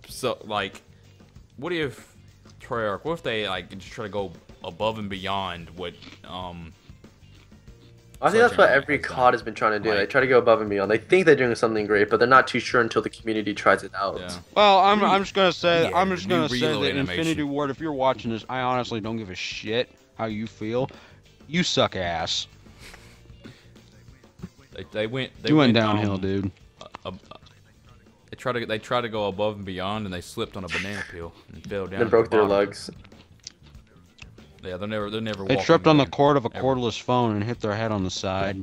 So, like, what if Treyarch, what if they, like, just try to go above and beyond what, I think that's what every COD has been trying to do. Like, they try to go above and beyond. They think they're doing something great, but they're not too sure until the community tries it out. Yeah. Well, I'm just gonna say, yeah, I'm just gonna say that Infinity Ward, if you're watching this, I honestly don't give a shit how you feel. You suck ass. They went downhill, dude. They tried to go above and beyond, and they slipped on a banana peel and fell down. They broke their legs. Yeah, they're never. They tripped on the cord of a cordless phone and hit their head on the side.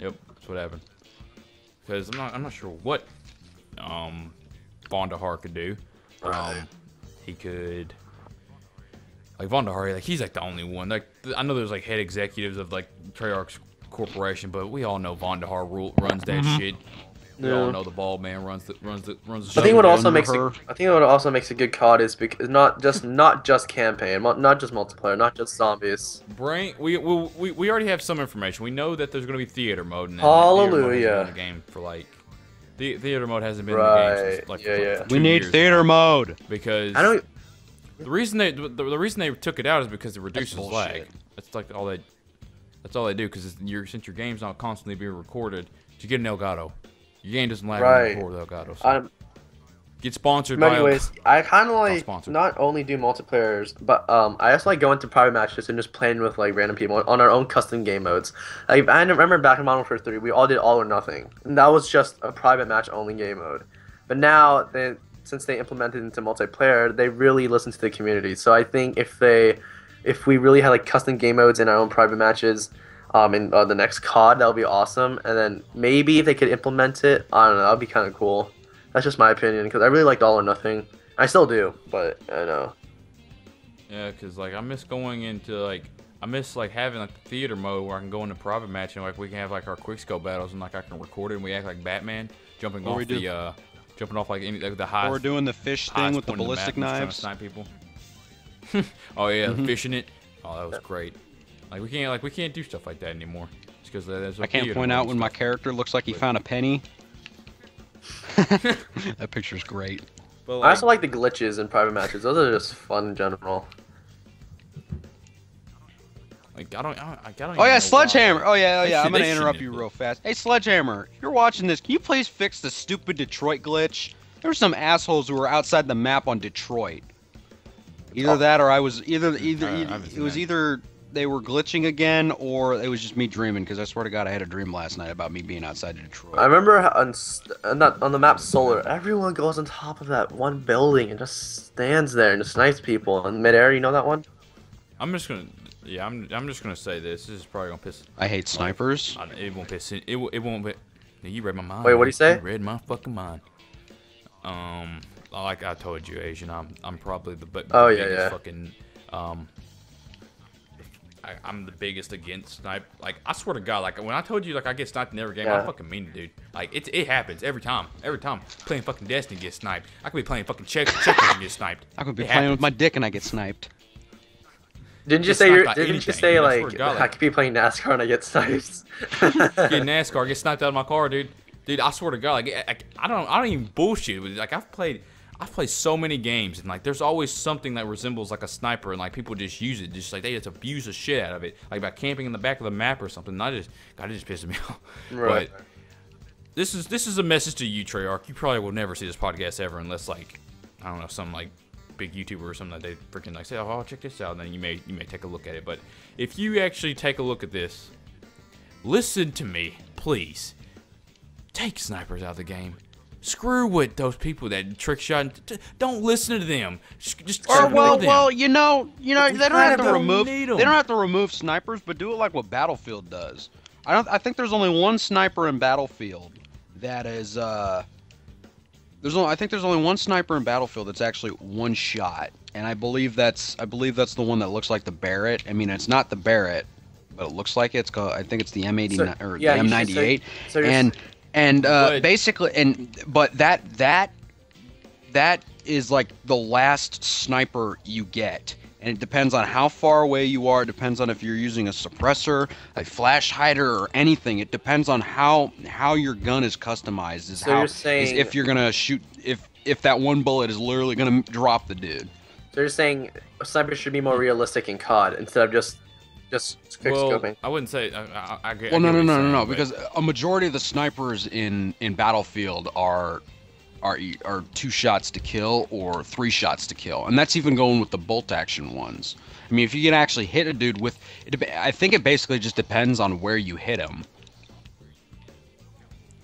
Yep, that's what happened. Because I'm not sure what Vonderhaar could do. He could. Like Vonderhaar, like he's like the only one. Like I know there's like head executives of like Treyarch's corporation, but we all know Vonderhaar runs that shit. We all know the bald man runs the show. I think what also makes a good COD is because not just campaign, not just multiplayer, not just zombies. We already have some information. We know that there's going to be theater mode in the game for like the theater mode hasn't been in the game since like we need theater mode because I don't. The reason they took it out is because it reduces lag. That's like all they. That's all they do because since your game's not constantly being recorded, you get an Elgato. Your game doesn't lag when you record Elgato. So. Get sponsored by. Anyways, I kind of like not only do multiplayers, but I also like going to private matches and just playing with like random people on our own custom game modes. Like I remember back in Modern Warfare 3, we all did all or nothing, and that was just a private match only game mode. But now since they implemented it into multiplayer, they really listen to the community. So I think if we really had like custom game modes in our own private matches, in the next COD, that would be awesome. And then maybe if they could implement it, I don't know, that would be kind of cool. That's just my opinion because I really liked All or Nothing. I still do, but I know. Yeah, because like I miss going into like having like the theater mode where I can go into private match and like we can have like our quickscope battles and like I can record it and we act like Batman jumping off the jumping off like, the high. Or doing the fish thing with the ballistic knives. Trying to snipe people. Oh yeah, fishing it. Oh, that was great. Like we can't do stuff like that anymore. It's because I can't point out when my character looks like he found a penny. That picture's great. But like, I also like the glitches in private matches. Those are just fun in general. Like I don't oh yeah, Sledgehammer. Oh yeah. I'm gonna interrupt you real fast. Hey Sledgehammer, if you're watching this, can you please fix the stupid Detroit glitch? There were some assholes who were outside the map on Detroit. Either that, or I was either it was either they were glitching again, or it was just me dreaming, because I swear to God I had a dream last night about me being outside of Detroit. I remember on the map Solar, everyone goes on top of that one building and just stands there and just snipes people in midair. You know that one? I'm just gonna, yeah, I'm just gonna say this. This is probably gonna piss. I hate snipers. It won't piss. It won't. You read my mind. Wait, what do you say? You read my fucking mind. Like I told you, Asian, I'm probably the biggest fucking I'm the biggest against snipe. Like I swear to God, like when I told you, like I get sniped in every game, I fucking mean it, dude. Like it happens every time. Every time playing fucking Destiny, get sniped. I could be playing fucking Checkers and get sniped. I could be playing with my dick and I get sniped. Didn't you say you're, like I could be playing NASCAR and I get sniped? Get NASCAR, get sniped out of my car, dude. Dude, I swear to God, like I don't even bullshit. Like I've played so many games, and like there's always something that resembles like a sniper, and like people just use it, just like they just abuse the shit out of it, like by camping in the back of the map or something. And God, it just pisses me off. Right. But this is a message to you, Treyarch. You probably will never see this podcast ever, unless like I don't know, some like big YouTuber or something that they freaking like say, oh, check this out, and then you may take a look at it. But if you actually take a look at this, listen to me, please. Take snipers out of the game. Screw with those people that trick shot. Don't listen to them. Just well, you know, they don't have to remove. They don't have to remove snipers, but do it like what Battlefield does. I think there's only one sniper in Battlefield that is. I think there's only one sniper in Battlefield that's actually one shot, and I believe that's the one that looks like the Barrett. I mean, it's not the Barrett, but it looks like it. It's called, I think it's the M89 or the M98, but that is like the last sniper you get, and it depends on how far away you are. It depends on if you're using a suppressor, a flash hider, or anything. It depends on how your gun is customized. Is so how, you're saying, is if you're gonna shoot, if that one bullet is literally gonna drop the dude. So you're saying snipers should be more realistic in COD instead of just quick scoping. I wouldn't say. I well, no, because a majority of the snipers in Battlefield are 2 shots to kill or 3 shots to kill, and that's even going with the bolt action ones. I mean, if you can actually hit a dude with, I think it basically just depends on where you hit him.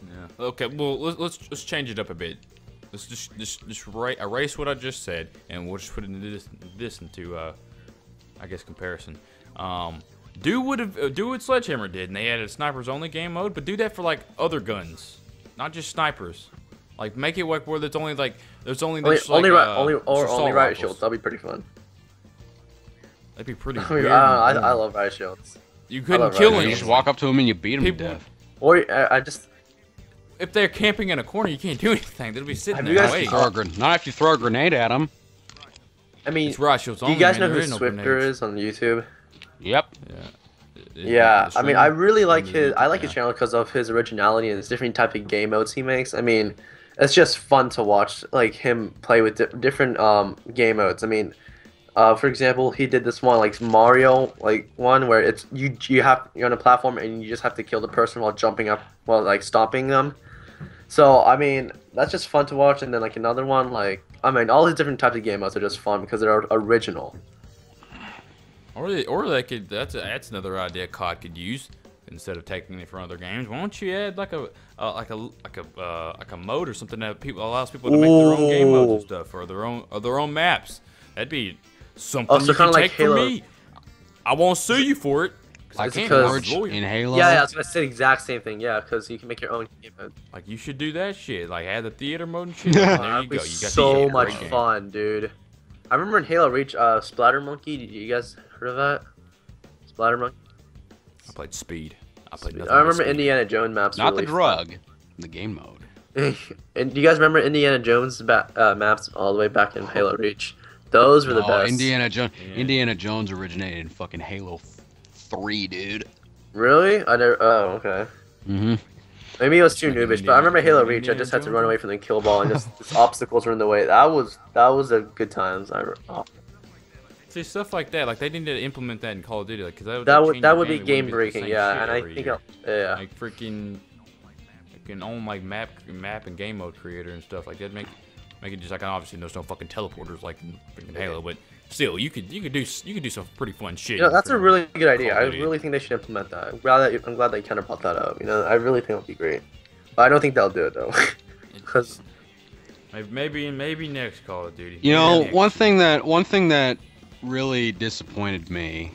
Yeah. Okay. Well, let's change it up a bit. Let's just erase what I just said, and we'll just put this into I guess comparison. Do what Sledgehammer did, and they added a snipers only game mode, but do that for like other guns, not just snipers. Like make it like where there's only like only riot shields. That'd be pretty fun. That'd be pretty. I mean, I love riot shields. You couldn't kill him. You just walk up to him and you beat him to death. Or if they're camping in a corner, you can't do anything. They'll be sitting there. Not if you throw a grenade at them. I mean, it's riot shields only. You guys know who Swifter is on YouTube? Yep. Yeah. I mean, I really like his. I like his channel because of his originality and his different type of game modes he makes. I mean, it's just fun to watch, like him play with different game modes. I mean, for example, he did this one like Mario, like one where it's you're on a platform and you just have to kill the person while jumping up, while like stomping them. So I mean, that's just fun to watch. And then like another one, like I mean, all his different types of game modes are just fun because they're original. Or they could. That's another idea COD could use instead of taking it from other games. Why don't you add like a mode or something that allows people to make their own game modes and stuff or their own maps? That'd be something you can take from me. I won't sue you for it. I can't charge in Halo. Yeah, I was gonna say the exact same thing. Yeah, because you can make your own game mode. Like you should do that shit. Like add the theater mode and shit. And there you go. You got so much fun, dude. I remember in Halo Reach, Splatter Monkey. Did you guys heard of that? Splatter Monkey. I played Speed. I remember Indiana Jones maps. Not the drug, the game mode. And do you guys remember Indiana Jones maps all the way back in Halo Reach? Those were the best. Indiana Jones. Yeah. Indiana Jones originated in fucking Halo 3, dude. Really? I never. Oh, okay. Mm-hmm. Maybe it was too noobish, but I remember Halo Reach. I just had to run away from the kill ball, and just obstacles were in the way. That was a good times. See stuff like that, like they need to implement that in Call of Duty, like because that would be game breaking, yeah. And I think like freaking own like map and game mode creator and stuff like that. Make Making just like obviously there's no fucking teleporters like in freaking Halo, but still you could do some pretty fun shit. You know, that's a really good idea. I really think they should implement that. I'm glad they kind of brought that up. You know, I really think it'll be great. But I don't think they'll do it though, because maybe next Call of Duty. You know, one thing that really disappointed me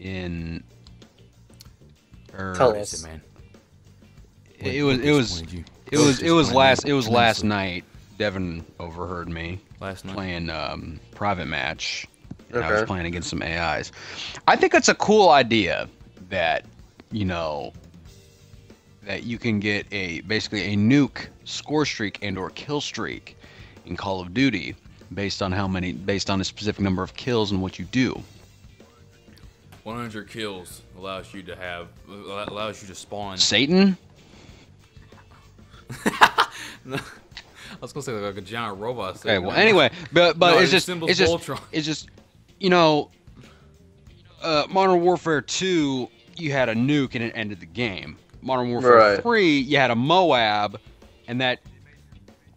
in. Tell us, man. It was last night. Devin overheard me last night playing private match. And okay. I was playing against some AIs. I think it's a cool idea that you can get basically a nuke score streak and or kill streak in Call of Duty based on a specific number of kills and what you do. 100 kills allows you to spawn Satan. No, I was gonna say like a giant robot. Okay, well, anyway, but no, it's just you know, Modern Warfare 2, you had a nuke and it ended the game. Modern Warfare 3, you had a MOAB, and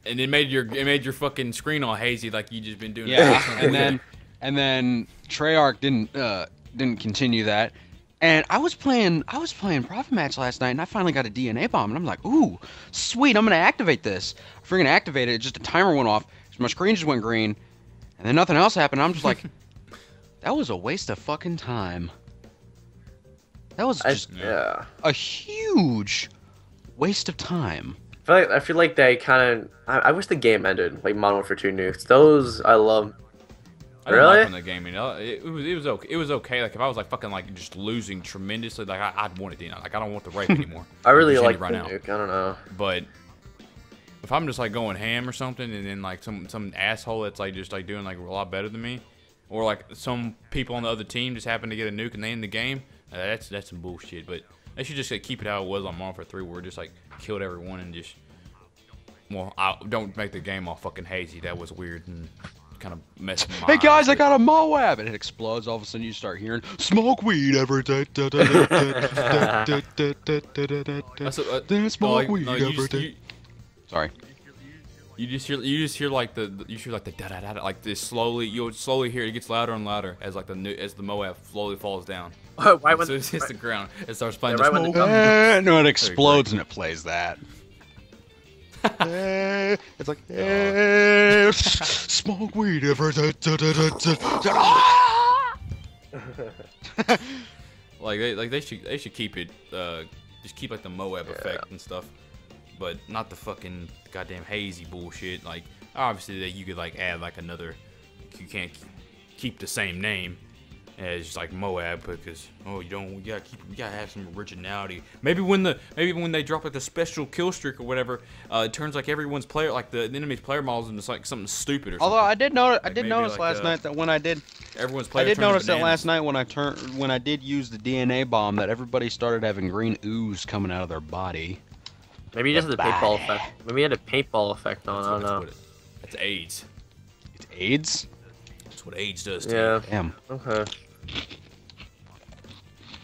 it made your fucking screen all hazy like you just been doing. Yeah, and then Treyarch didn't continue that. And I was playing Private Match last night, and I finally got a DNA bomb, and I'm like, ooh, sweet, I'm gonna activate this. I freaking activated it, just the timer went off, so my screen just went green, and then nothing else happened. I'm just like, that was a waste of fucking time. That was just a huge waste of time. I feel like they kind of, I wish the game ended, like Modern Warfare 2 nukes. Those I love. I didn't like when the game, you know, it was okay. Like if I was like fucking like just losing tremendously, like I'd want it, you know, like I don't want the rape anymore. I really like right now. Nuke. I don't know. But if I'm just like going ham or something, and then like some asshole that's like just like doing like a lot better than me, or like some people on the other team just happen to get a nuke and they end the game, that's some bullshit. But they should just like, keep it how it was on Modern Warfare 3, where it just like killed everyone and just don't make the game all fucking hazy. That was weird and kind of messing my eyes. I got a MOAB, and it explodes. All of a sudden, you start hearing smoke weed every day. Sorry. You just hear like the da da da, like this slowly. You'll slowly hear it gets louder and louder as like the MOAB slowly falls down. So it hits the ground. It starts playing smoke. No, it explodes and it plays that. It's like smoke weed ever. Like they should keep it just keep like the MOAB effect and stuff, but not the fucking goddamn hazy bullshit. Like obviously that you could like add like another, you can't keep the same name as just like MOAB because you gotta have some originality. Maybe when they drop like the special kill streak or whatever, it turns like everyone's player, like the enemy's player models into like something stupid or something. Although I did notice last night when I use the DNA bomb that everybody started having green ooze coming out of their body. Maybe just the paintball effect. Maybe it had a paintball effect on. I don't know. It's AIDS. It's AIDS. That's what AIDS does to you. Damn. Okay.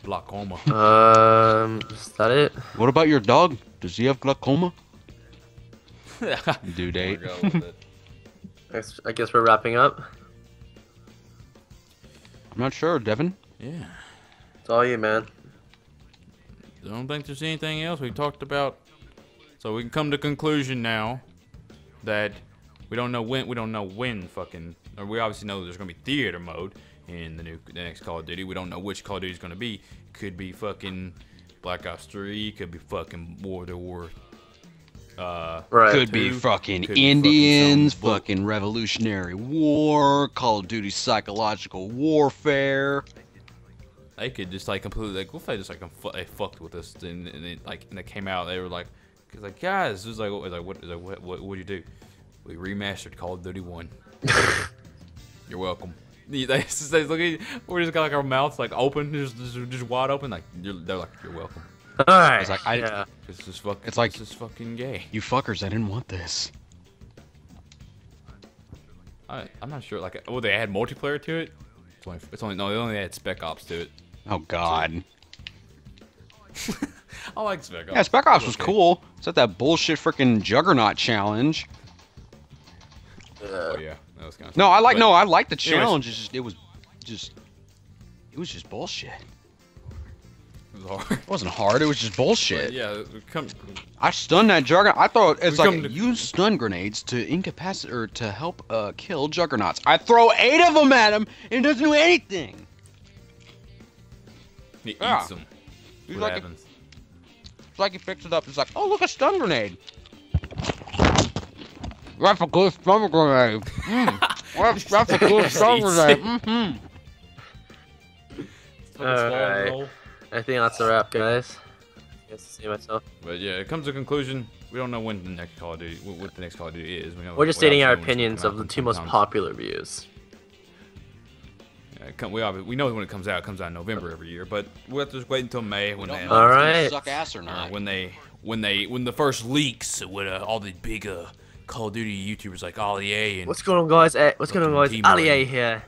Glaucoma. Is that it? What about your dog? Does he have glaucoma? Due date. I guess we're wrapping up. I'm not sure, Devin. Yeah. It's all you, man. I don't think there's anything else we talked about. So we can come to conclusion now that we don't know when fucking, or we obviously know there's gonna be theater mode in the next Call of Duty. We don't know which Call of Duty is going to be. Could be fucking Black Ops 3. Could be fucking World at War. Could be fucking Indians. Fucking Revolutionary War. Call of Duty Psychological Warfare. They could just like completely like, what if they just like they fucked with us and they came out. They were like, guys, this is like what would you do? We remastered Call of Duty 1. You're welcome. They look at you, we just got like our mouths like open, just wide open. Like they're like, you're welcome. All right. It's like it's fucking gay. You fuckers! I didn't want this. I'm not sure. Like, oh, they add multiplayer to it. They only add Spec Ops to it. Oh God. I like Spec Ops. Yeah, Spec Ops was cool. It's not that bullshit freaking Juggernaut challenge. Oh yeah, that was kind of. No, I like. But, no, I like the challenge. It was just bullshit. It was hard. It wasn't hard. It was just bullshit. But yeah, I stunned that Juggernaut. I thought it's like use stun grenades to incapacitate or to help kill Juggernauts. I throw 8 of them at him and it doesn't do anything. He eats them. What like happens? It's like he picks it up. It's like, oh look, a stun grenade. That's a good stun grenade. That's a good stun grenade. Alright. I think that's a wrap, guys. I guess I see myself. But yeah, it comes to a conclusion. We don't know when the next Call of Duty, what the next Call of Duty is. We're just stating our opinions of the 2 most popular reviews. We know when it comes out in November every year, but we'll have to wait until May when they all right. Suck ass or not. When the first leaks with all the big Call of Duty YouTubers like Ali A and what's going on, guys? What's going on, guys? T-Mart. Ali A here.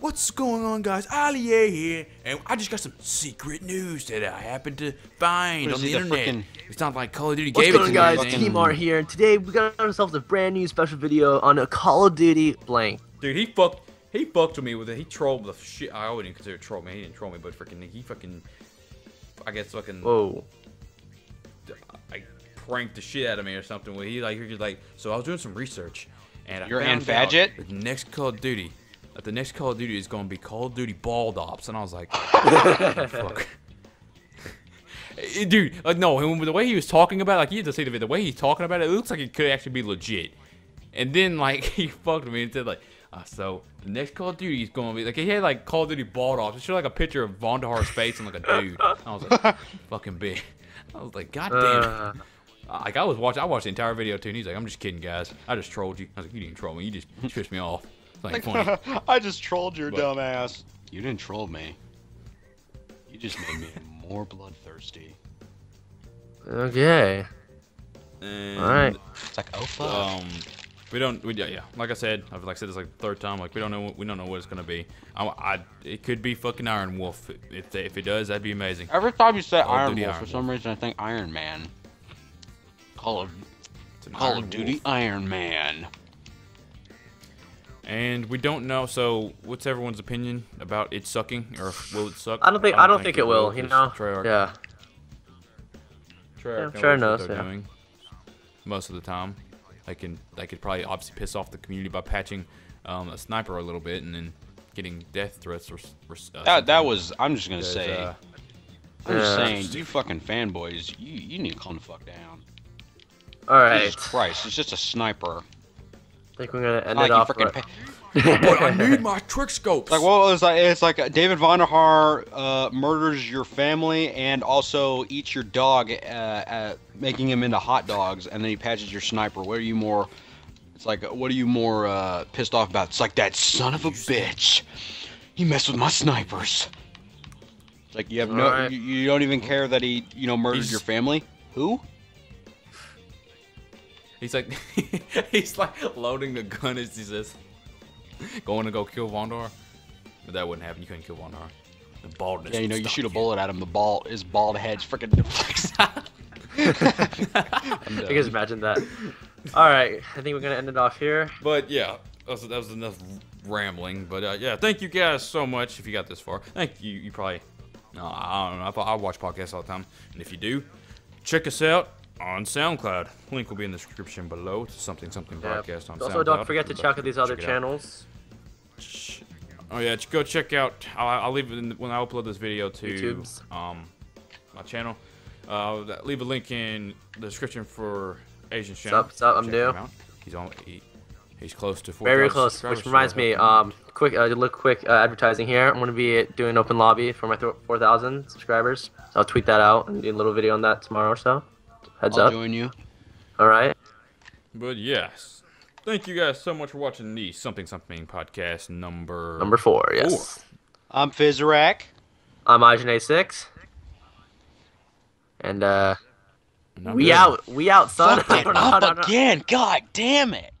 What's going on, guys? Ali A here, and I just got some secret news that I happened to find on the internet. It's not like Call of Duty gave it to me. What's going on, guys? T-Mart here, and today we got ourselves a brand new special video on a Call of Duty blank. Dude, he fucked with me with it. He trolled the shit. I wouldn't even consider it troll me. He didn't troll me, but freaking, he fucking, I guess fucking. Whoa. I pranked the shit out of me or something. Where he was like, so I was doing some research, and I found out the next Call of Duty, that the next Call of Duty is going to be Call of Duty Bald Ops, and I was like, fuck. Dude, like no, and the way he was talking about, it, like you have to see the way he's talking about it, it looks like it could actually be legit. And then like he fucked with me and said like. So the next Call of Duty is gonna be like he had like Call of Duty Bald Ops. It showed like a picture of Vonderhaar's face and like a dude. I was like, fucking big. I was like, God damn. Like I watched the entire video too, and he's like, I'm just kidding, guys. I just trolled you. I was like, you didn't troll me. You just pissed me off. It's like funny. I just trolled your dumb ass. You didn't troll me. You just made me more bloodthirsty. Okay. And all right. It's like oh fuck. Yeah. Like I said, I've said this like the 3rd time. Like we don't know what it's gonna be. It could be fucking Iron Wolf. If it does, that'd be amazing. Every time you say Iron Wolf, for some reason I think Iron Man. Call of Duty Iron Man. And we don't know. So what's everyone's opinion about it sucking, or will it suck? I don't think it will. You know. Treyarch. Yeah. Treyarch knows what they're doing most of the time. They could probably obviously piss off the community by patching a sniper a little bit and then getting death threats or I'm just saying, you fucking fanboys, you need to calm the fuck down. All right. Jesus Christ, it's just a sniper. I think we're gonna end it off. Right. But I need my trick scopes. Like well, it's like David Vonderhaar murders your family and also eats your dog, making him into hot dogs, and then he patches your sniper. What are you more? It's like what are you more pissed off about? It's like that son of a bitch. He messed with my snipers. It's like you have no, right. you don't even care that he murdered your family. Who? He's like loading the gun as he says. Going to go kill Vonderhaar? But that wouldn't happen. You couldn't kill Vonderhaar. The baldness. Yeah, you shoot a bullet at him. The ball is bald head's freaking deflects. I guess imagine that. All right, I think we're gonna end it off here. But yeah, that was enough rambling. But yeah, thank you guys so much if you got this far. Thank you. You probably. No, I don't know. I watch podcasts all the time, and if you do, check us out on SoundCloud. Link will be in the description below to something podcast on SoundCloud. Also, don't forget to check out these other channels. Oh yeah, go check out. I'll leave it when I upload this video to YouTube's. My channel. Leave a link in the description for Asian's channel. What's up? I'm new. He's close to 4,000. Very close. Which reminds me, quick advertising here. I'm going to be doing open lobby for my 4,000 subscribers. So I'll tweet that out and do a little video on that tomorrow or so. Heads up. I'll join you. All right. But yes, thank you guys so much for watching the something podcast number 4. Yes. 4. I'm Fizorak. I'm iAzian86. And we out. We out, son. Fuck that up again. God damn it.